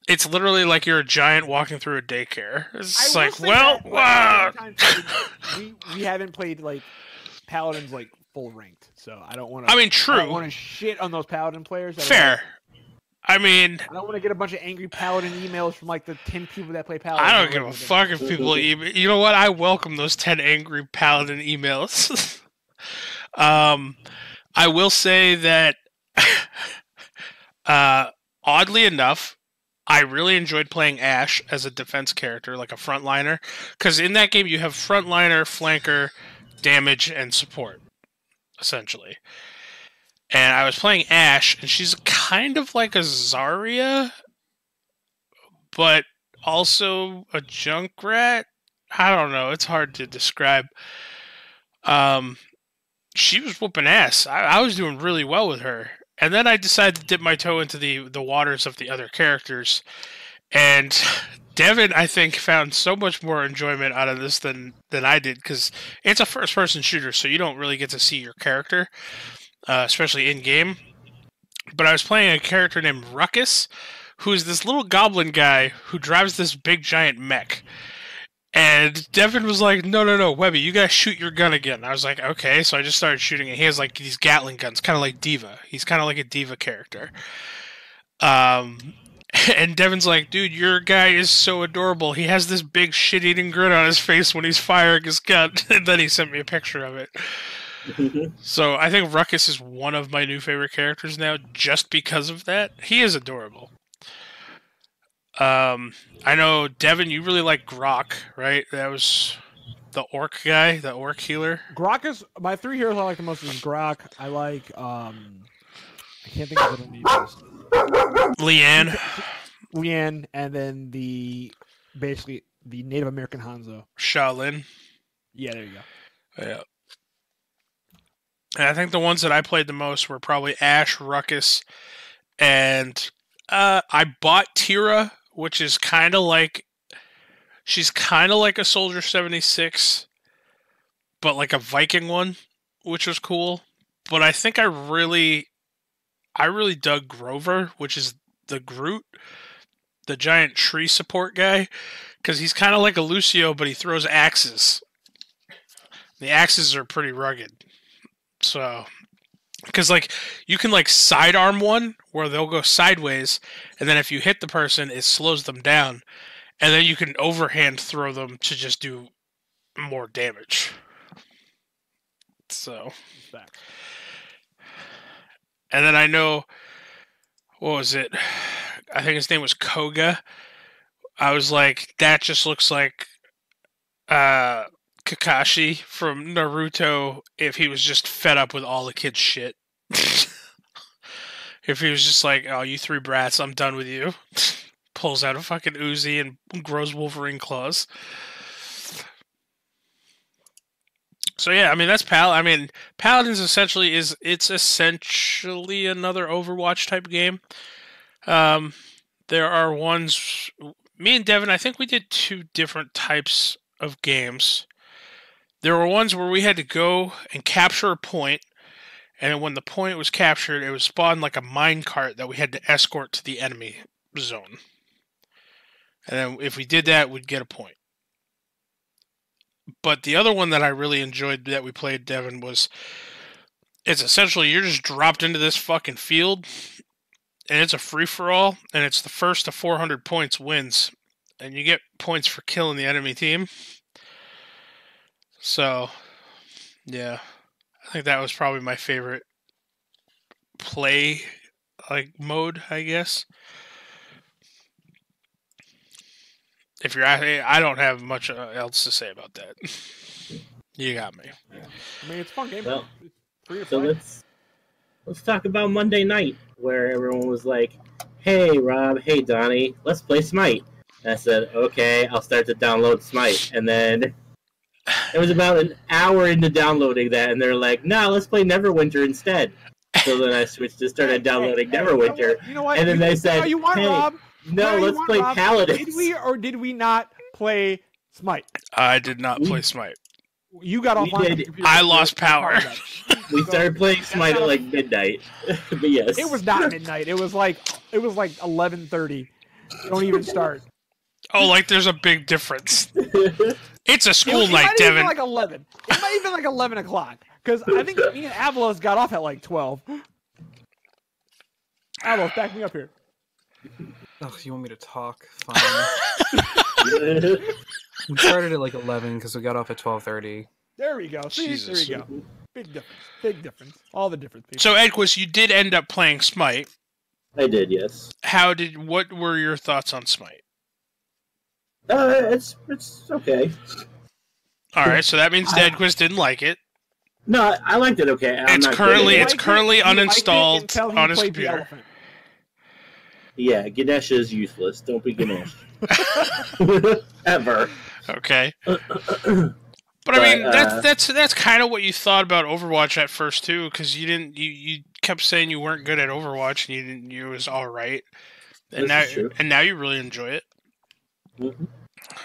it's literally like you're a giant walking through a daycare. It's like, well, wow. we, we haven't played like Paladins like full ranked, so I don't want to. I mean, true. I don't want to shit on those Paladin players. I Fair. I mean, I don't want to get a bunch of angry Paladin emails from like the ten people that play Paladin. I don't give a fuck if people email. You know what? I welcome those ten angry Paladin emails. um, I will say that, uh, oddly enough, I really enjoyed playing Ashe as a defense character, like a frontliner, because in that game you have frontliner, flanker, damage, and support, essentially. And I was playing Ashe, and she's kind of like a Zarya, but also a Junkrat. I don't know; it's hard to describe. Um, she was whooping ass. I, I was doing really well with her, and then I decided to dip my toe into the the waters of the other characters. And Devin, I think, found so much more enjoyment out of this than than I did, because it's a first-person shooter, so you don't really get to see your character. Uh, especially in-game. But I was playing a character named Ruckus, who is this little goblin guy who drives this big giant mech. And Devin was like, no, no, no, Webby, you gotta shoot your gun again. I was like, okay, so I just started shooting it. He has, like, these Gatling guns, kind of like D.Va. He's kind of like a D.Va character. Um, and Devin's like, dude, your guy is so adorable. He has this big shit-eating grin on his face when he's firing his gun. And then he sent me a picture of it. So I think Ruckus is one of my new favorite characters now, just because of that. He is adorable. Um, I know, Devin, you really like Grok, right? That was the orc guy, the orc healer. Grok is my three heroes I like the most is Grok. I like um, I can't think of what it is. Leanne, Leanne, and then the basically the Native American Hanzo. Shaolin. Yeah, there you go. Yeah. And I think the ones that I played the most were probably Ashe, Ruckus, and uh, I bought Tira, which is kind of like, she's kind of like a Soldier seventy-six, but like a Viking one, which was cool. But I think I really, I really dug Grover, which is the Groot, the giant tree support guy, because he's kind of like a Lucio, but he throws axes. The axes are pretty rugged. So, because, like, you can, like, sidearm one where they'll go sideways, and then if you hit the person, it slows them down. And then you can overhand throw them to just do more damage. So. And then I know, what was it? I think his name was Koga. I was like, that just looks like, uh... Kakashi from Naruto if he was just fed up with all the kids' shit. If he was just like, oh, you three brats, I'm done with you. Pulls out a fucking Uzi and grows Wolverine claws. So yeah, I mean that's Pal. I mean Paladins essentially is it's essentially another Overwatch type game. Um, there are ones. Me and Devin, I think we did two different types of games. There were ones where we had to go and capture a point, and when the point was captured, it was spawned like a minecart that we had to escort to the enemy zone. And then if we did that, we'd get a point. But the other one that I really enjoyed that we played, Devin, was it's essentially you're just dropped into this fucking field, and it's a free-for-all, and it's the first to four hundred points wins, and you get points for killing the enemy team. So, yeah, I think that was probably my favorite play like mode, I guess. If you're, I don't have much else to say about that. You got me. Yeah. I mean, it's a fun game. Well, three or so five. let's let's talk about Monday night, where everyone was like, "Hey, Rob. Hey, Donnie. Let's play Smite." And I said, "Okay, I'll start to download Smite." And then it was about an hour into downloading that, and they're like, "No, let's play Neverwinter instead." So then I switched to started downloading hey, hey, Neverwinter. You know what? And then you, they said, you want, "Hey, Rob." No, let's want, play Rob, Paladins. Did we or did we not play Smite? I did not we, play Smite. You got off on the computer. I lost power. We started playing Smite at like midnight. But yes. It was not midnight. It was like it was like eleven thirty. Don't even start. Oh, like there's a big difference. It's a school it, it night, might Devin. Even like eleven. It might even like eleven o'clock. Because I think me and Avalos got off at like twelve. Avalos, back me up here. Oh, you want me to talk? Fine. We started at like eleven because we got off at twelve thirty. There we go. See, there we go. Big difference. Big difference. All the difference. People. So, Edquist, you did end up playing Smite. I did, yes. How did? What were your thoughts on Smite? Uh, it's it's okay. All right, so that means Edquist didn't like it. No, I liked it. Okay, I'm it's not currently it's like currently it. uninstalled it on his computer. Yeah, Ganesh is useless. Don't be Ganesh. Ever. Okay. But, but I mean, uh, that's that's that's kind of what you thought about Overwatch at first too, because you didn't you, you kept saying you weren't good at Overwatch and you didn't you was all right, and now and now you really enjoy it. Mm-hmm.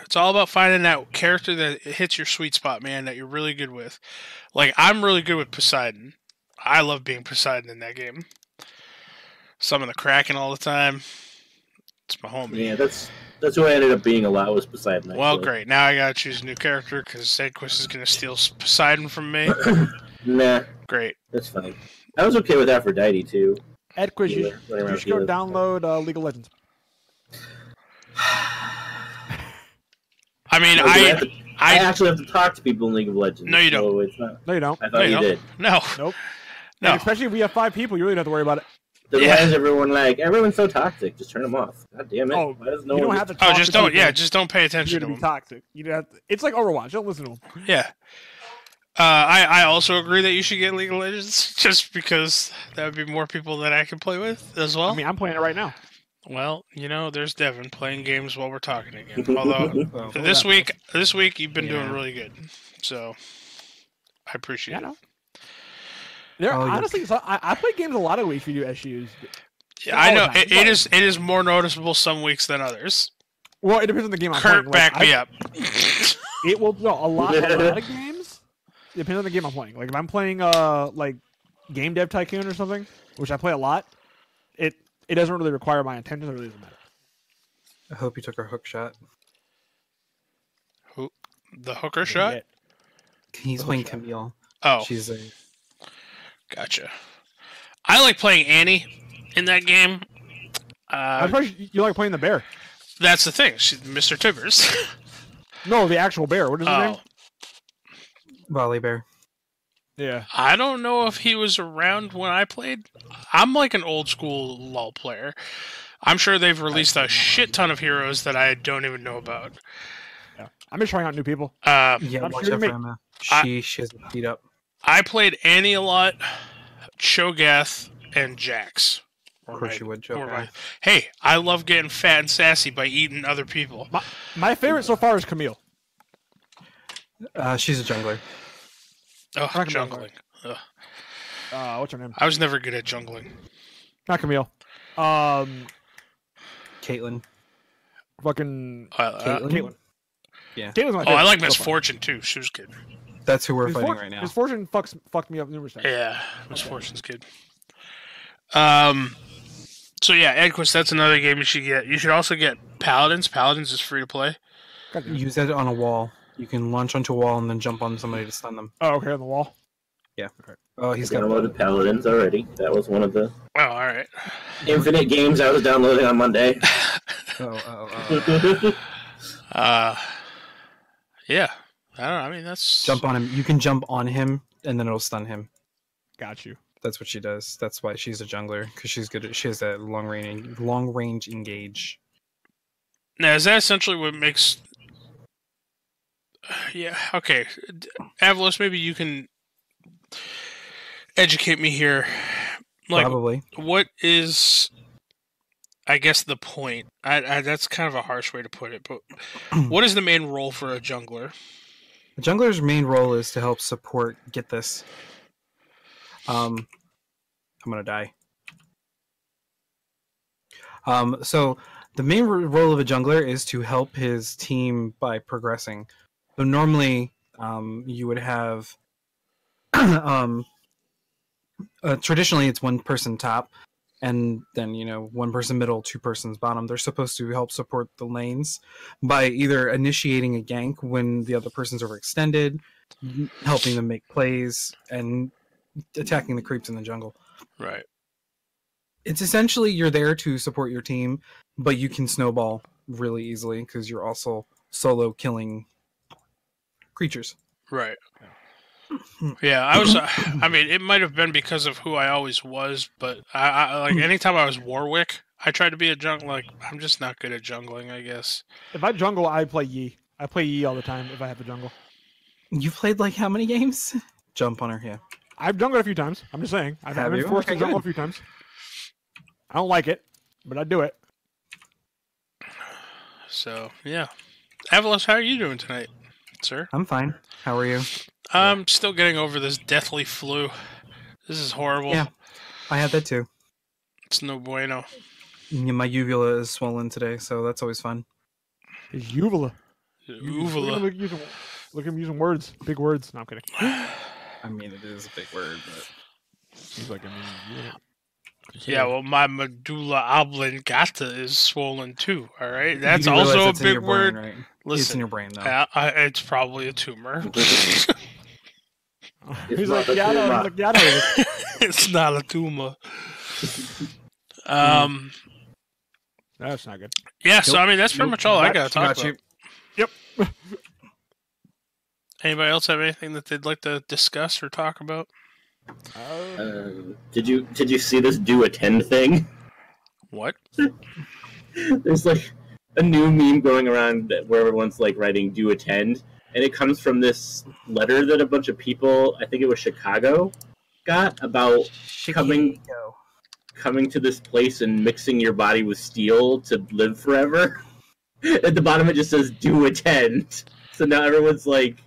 It's all about finding that character that hits your sweet spot, man. That you're really good with. Like I'm really good with Poseidon. I love being Poseidon in that game. Summon the Kraken all the time. It's my homie. Yeah, that's that's who I ended up being a lot was Poseidon. Actually. Well, great. Now I gotta choose a new character because Edquist is gonna steal Poseidon from me. Nah. Great. That's fine. I was okay with Aphrodite too. Edquist, you, you, you should go download uh, League of Legends. I mean, I, I, have to, I I actually have to talk to people in League of Legends. No, you don't. So it's not, no, you don't. I thought no, you, you don't. did. No. Nope. No. And especially if we have five people, you really don't have to worry about it. Then yeah. Why is everyone like everyone's so toxic? Just turn them off. God damn it! Oh, no you don't have to. Talk oh, just to don't. Yeah, just don't pay attention to them. Toxic. You don't have to, it's like Overwatch. Don't listen to them. Yeah. Uh, I I also agree that you should get League of Legends just because that would be more people that I can play with as well. I mean, I'm playing it right now. Well, you know, there's Devin playing games while we're talking again. Although oh, this week, this week you've been yeah. doing really good, so I appreciate yeah, it. There, oh, honestly, so I, I play games a lot of weeks. We do S Us. Yeah, I know it, it is. It is more noticeable some weeks than others. Well, it depends on the game. I'm Kurt, playing. Like, back I, me up. It will no, a lot. A lot of games depends on the game I'm playing. Like if I'm playing uh like Game Dev Tycoon or something, which I play a lot, it it doesn't really require my attention. It really doesn't matter. I hope you took our hook shot. Who? The hooker shot? He's playing Camille. Oh, she's a. Gotcha. I like playing Annie in that game. Uh, probably, you like playing the bear. That's the thing. She's Mister Tibbers. No, the actual bear. What is his oh. name? Volley Bear. Yeah. I don't know if he was around when I played. I'm like an old school LoL player. I'm sure they've released a shit ton of heroes that I don't even know about. Yeah. I'm just trying out new people. Uh, yeah, I'm watch out for Emma. She, she's beat up. I played Annie a lot, Cho'Gath, and Jax. Of course, my, you would, Cho'Gath. My, hey, I love getting fat and sassy by eating other people. My, my favorite so far is Camille. Uh, she's a jungler. Oh, jungling. Uh, what's her name? I was never good at jungling. Not Camille. Um, Caitlyn. Fucking uh, uh, Caitlyn. Caitlyn. Yeah. Caitlin's my favorite. Oh, I like Miss Fortune too. She was good. That's who we're Miss fighting Fortune, right now. Miss Fortune fucks fucked me up numerous times. Yeah, Miss okay. Fortune's good. Um. So yeah, EdQuest. That's another game you should get. You should also get Paladins. Paladins is free to play. Use it on a wall. You can launch onto a wall and then jump on somebody to stun them. Oh, okay, on the wall. Yeah. Right. Oh, he's I got downloaded Paladins already. That was one of the. Oh, all right. Infinite games I was downloading on Monday. oh, oh, oh. uh, yeah. I don't know. I mean, that's jump on him. You can jump on him, and then it'll stun him. Got you. That's what she does. That's why she's a jungler, because she's good. At, she has that long range, long range engage. Now, is that essentially what makes? Yeah. Okay, Avalos, maybe you can educate me here. Like, probably. What is? I guess the point. I, I that's kind of a harsh way to put it, but what is the main role for a jungler? The jungler's main role is to help support. Get this. Um, I'm gonna die. Um, so the main role of a jungler is to help his team by progressing. So normally, um, you would have, um, uh, traditionally it's one person top, and then, you know, one person middle, two persons bottom. They're supposed to help support the lanes by either initiating a gank when the other person's overextended, helping them make plays, and attacking the creeps in the jungle. Right. It's essentially you're there to support your team, but you can snowball really easily because you're also solo killing creatures. Right. Yeah, I was. Uh, I mean, it might have been because of who I always was, but I, I like anytime I was Warwick, I tried to be a jungler. Like, I'm just not good at jungling, I guess. If I jungle, I play Yi. I play Yi all the time if I have the jungle. You played like how many games? Jump on her, yeah. I've jungled a few times. I'm just saying. I've Have been you? forced okay, to jungle good. a few times. I don't like it, but I do it. So, yeah. Avalos, how are you doing tonight, sir? I'm fine. How are you? I'm yeah. still getting over this deathly flu. This is horrible. Yeah, I had that too. It's no bueno. Yeah, my uvula is swollen today, so that's always fun. It's uvula. Uvula. Look at him using, look at him using words. Big words. No, I'm kidding. I mean, it is a big word, but he's like, I mean, yeah. yeah. Well, my medulla oblongata is swollen too. All right, that's also a big word. Brain, right? Listen, it's in your brain, though. I, I, it's probably a tumor. he's it's like, yeah, no, yeah, no. It's not a tumor. Um, that's not good. Yeah, nope. So I mean, that's pretty nope. much all I gotta talk about. You. Yep. Anybody else have anything that they'd like to discuss or talk about? Uh, did you did you see this do attend thing? What? There's like a new meme going around where everyone's like writing do attend, and it comes from this letter that a bunch of people, I think it was Chicago, got about Chicago. coming coming to this place and mixing your body with steel to live forever. At the bottom it just says do attend. So now everyone's like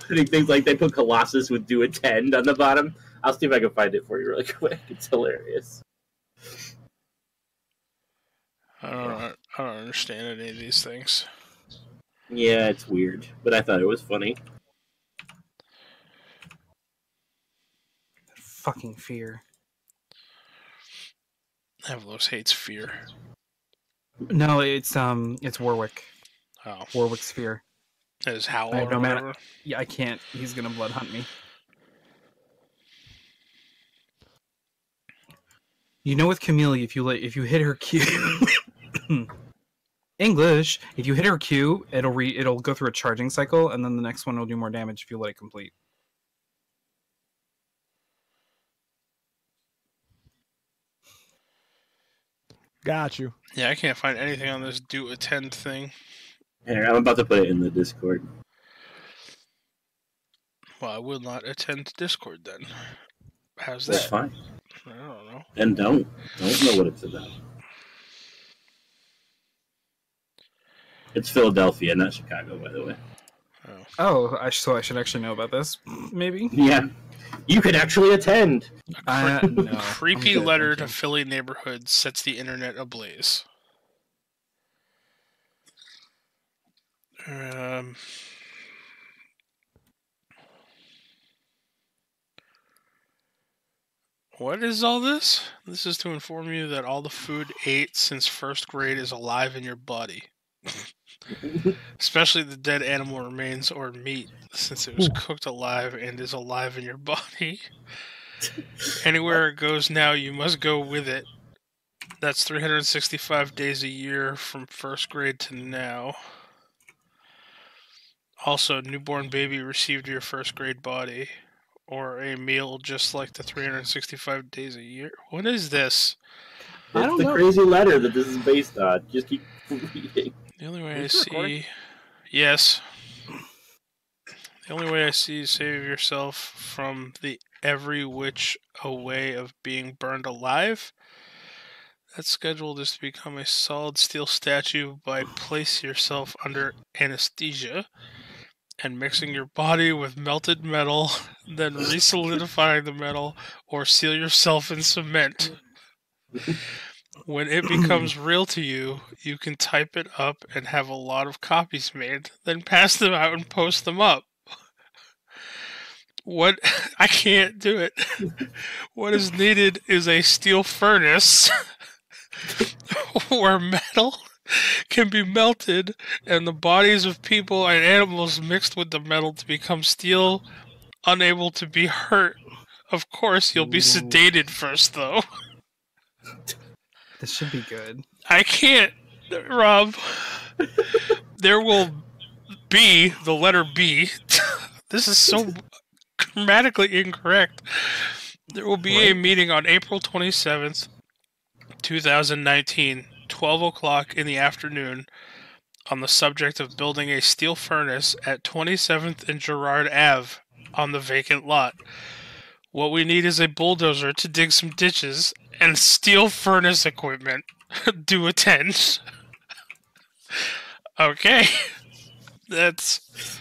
putting things like they put Colossus with do attend on the bottom. I'll see if I can find it for you really quick. It's hilarious. I don't know, I don't understand any of these things. Yeah, it's weird, but I thought it was funny. That fucking fear. Avalos hates fear. No, it's um, it's Warwick. Oh. Warwick's fear. Is Howl I no matter. Yeah, I can't. He's gonna blood hunt me. You know, with Camille, if you let, if you hit her Q, English. If you hit her Q, it'll re, it'll go through a charging cycle, and then the next one will do more damage if you let it complete. Got you. Yeah, I can't find anything on this do attend thing. Here, I'm about to put it in the Discord. Well, I will not attend Discord then. How's that? That's fine. I don't know. And don't. Don't know what it's about. It's Philadelphia, not Chicago, by the way. Oh, I, so I should actually know about this, maybe? Yeah. You could actually attend. A cre uh, no, creepy good, letter to Philly neighborhoods sets the internet ablaze. Um... What is all this? This is to inform you that all the food ate since first grade is alive in your body. Especially the dead animal remains or meat, since it was cooked alive and is alive in your body. Anywhere it goes now, you must go with it. That's three hundred sixty-five days a year from first grade to now. Also, newborn baby received your first grade body. Or a meal just like the three hundred sixty-five days a year. What is this? I don't That's the know. Crazy letter that this is based on. Just keep reading. The only way I see... Recording? Yes. The only way I see is save yourself from the every which way of being burned alive. That schedule is to become a solid steel statue by place yourself under anesthesia and mixing your body with melted metal, then re-solidifying the metal, or seal yourself in cement. When it becomes real to you, you can type it up and have a lot of copies made, then pass them out and post them up. What? I can't do it. What is needed is a steel furnace or metal can be melted, and the bodies of people and animals mixed with the metal to become steel, unable to be hurt. Of course, you'll be Ooh. sedated first, though. This should be good. I can't, Rob. There will be the letter B. This is so grammatically incorrect. There will be right. a meeting on April twenty-seventh, two thousand nineteen. twelve o'clock in the afternoon on the subject of building a steel furnace at twenty-seventh and Girard Avenue on the vacant lot. What we need is a bulldozer to dig some ditches and steel furnace equipment. Do attend. Okay. That's...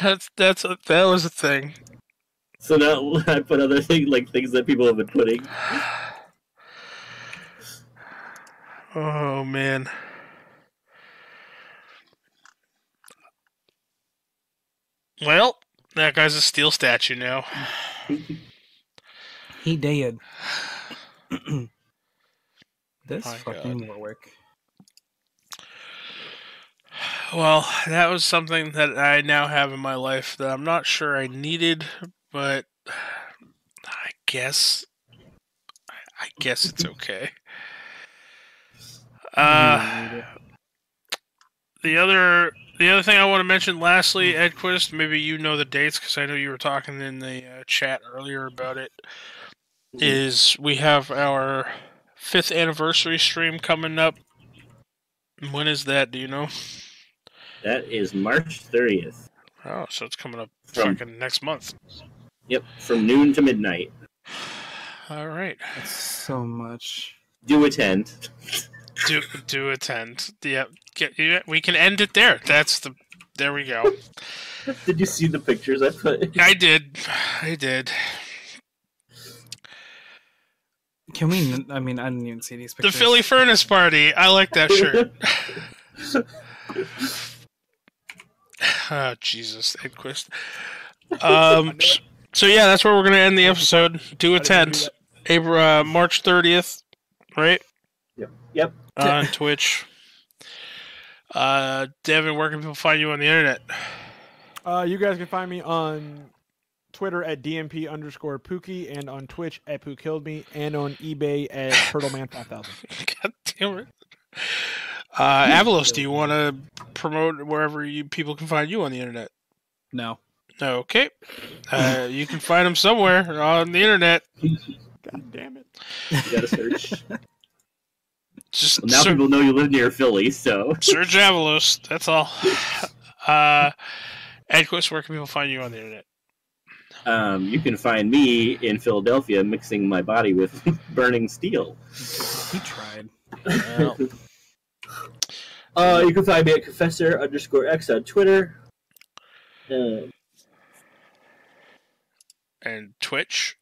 That's... that's a, that was a thing. So now I put other things, like things that people have been putting... Oh, man. Well, that guy's a steel statue now. He did. This My fucking God. Warwick. Well, that was something that I now have in my life that I'm not sure I needed, but I guess... I guess it's okay. Uh, the other the other thing I want to mention lastly, Edquist, maybe you know the dates because I know you were talking in the uh, chat earlier about it, is we have our fifth anniversary stream coming up. When is that? Do you know? That is March thirtieth. Oh, so it's coming up from, fucking next month. Yep, from noon to midnight. All right. That's so much. Do attend. Do do attend. Yeah, get, yeah, we can end it there. That's the. There we go. Did you see the pictures I put? I did. I did. Can we? I mean, I didn't even see these pictures. The Philly Furnace Party. I like that shirt. Oh, Jesus, Edquist. Um. So yeah, that's where we're gonna end the episode. Do attend. April uh, March thirtieth, right? Yep. On Twitch. Uh, Devin, where can people find you on the internet? Uh, you guys can find me on Twitter at DMP underscore Pookie and on Twitch at Poo Killed Me and on eBay at Turtleman five thousand. God damn it. Uh, Avalos, do you want to promote wherever you people can find you on the internet? No. Okay. Uh, you can find them somewhere on the internet. God damn it. You gotta search. Just well, now Sir, people know you live near Philly, so... Sir Javalos, that's all. Uh, Edquist, where can people find you on the internet? Um, you can find me in Philadelphia mixing my body with burning steel. He tried. Well, Uh, you can find me at Confessor underscore X on Twitter. Uh, and Twitch?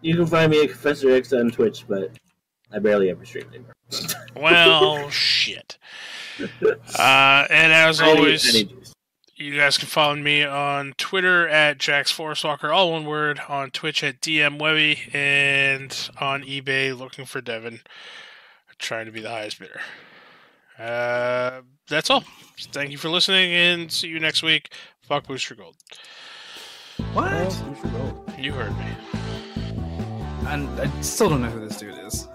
You can find me at Confessor X on Twitch, but I barely ever stream anymore. Well, shit. Uh, and as I always, need, need you guys can follow me on Twitter at Jax Forestwalker, all one word, on Twitch at D M Webby, and on eBay looking for Devin, trying to be the highest bidder. Uh, that's all. Thank you for listening, and see you next week. Fuck Booster Gold. What? Oh, Booster Gold. You heard me. And I still don't know who this dude is.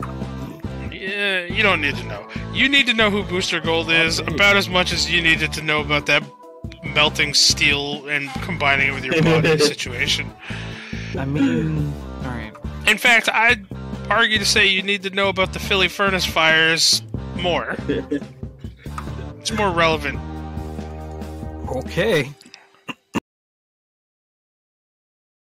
Yeah, you don't need to know. You need to know who Booster Gold is about as much as you needed to know about that melting steel and combining it with your body situation. I mean, alright. In fact, I'd argue to say you need to know about the Philly furnace fires more. It's more relevant. Okay.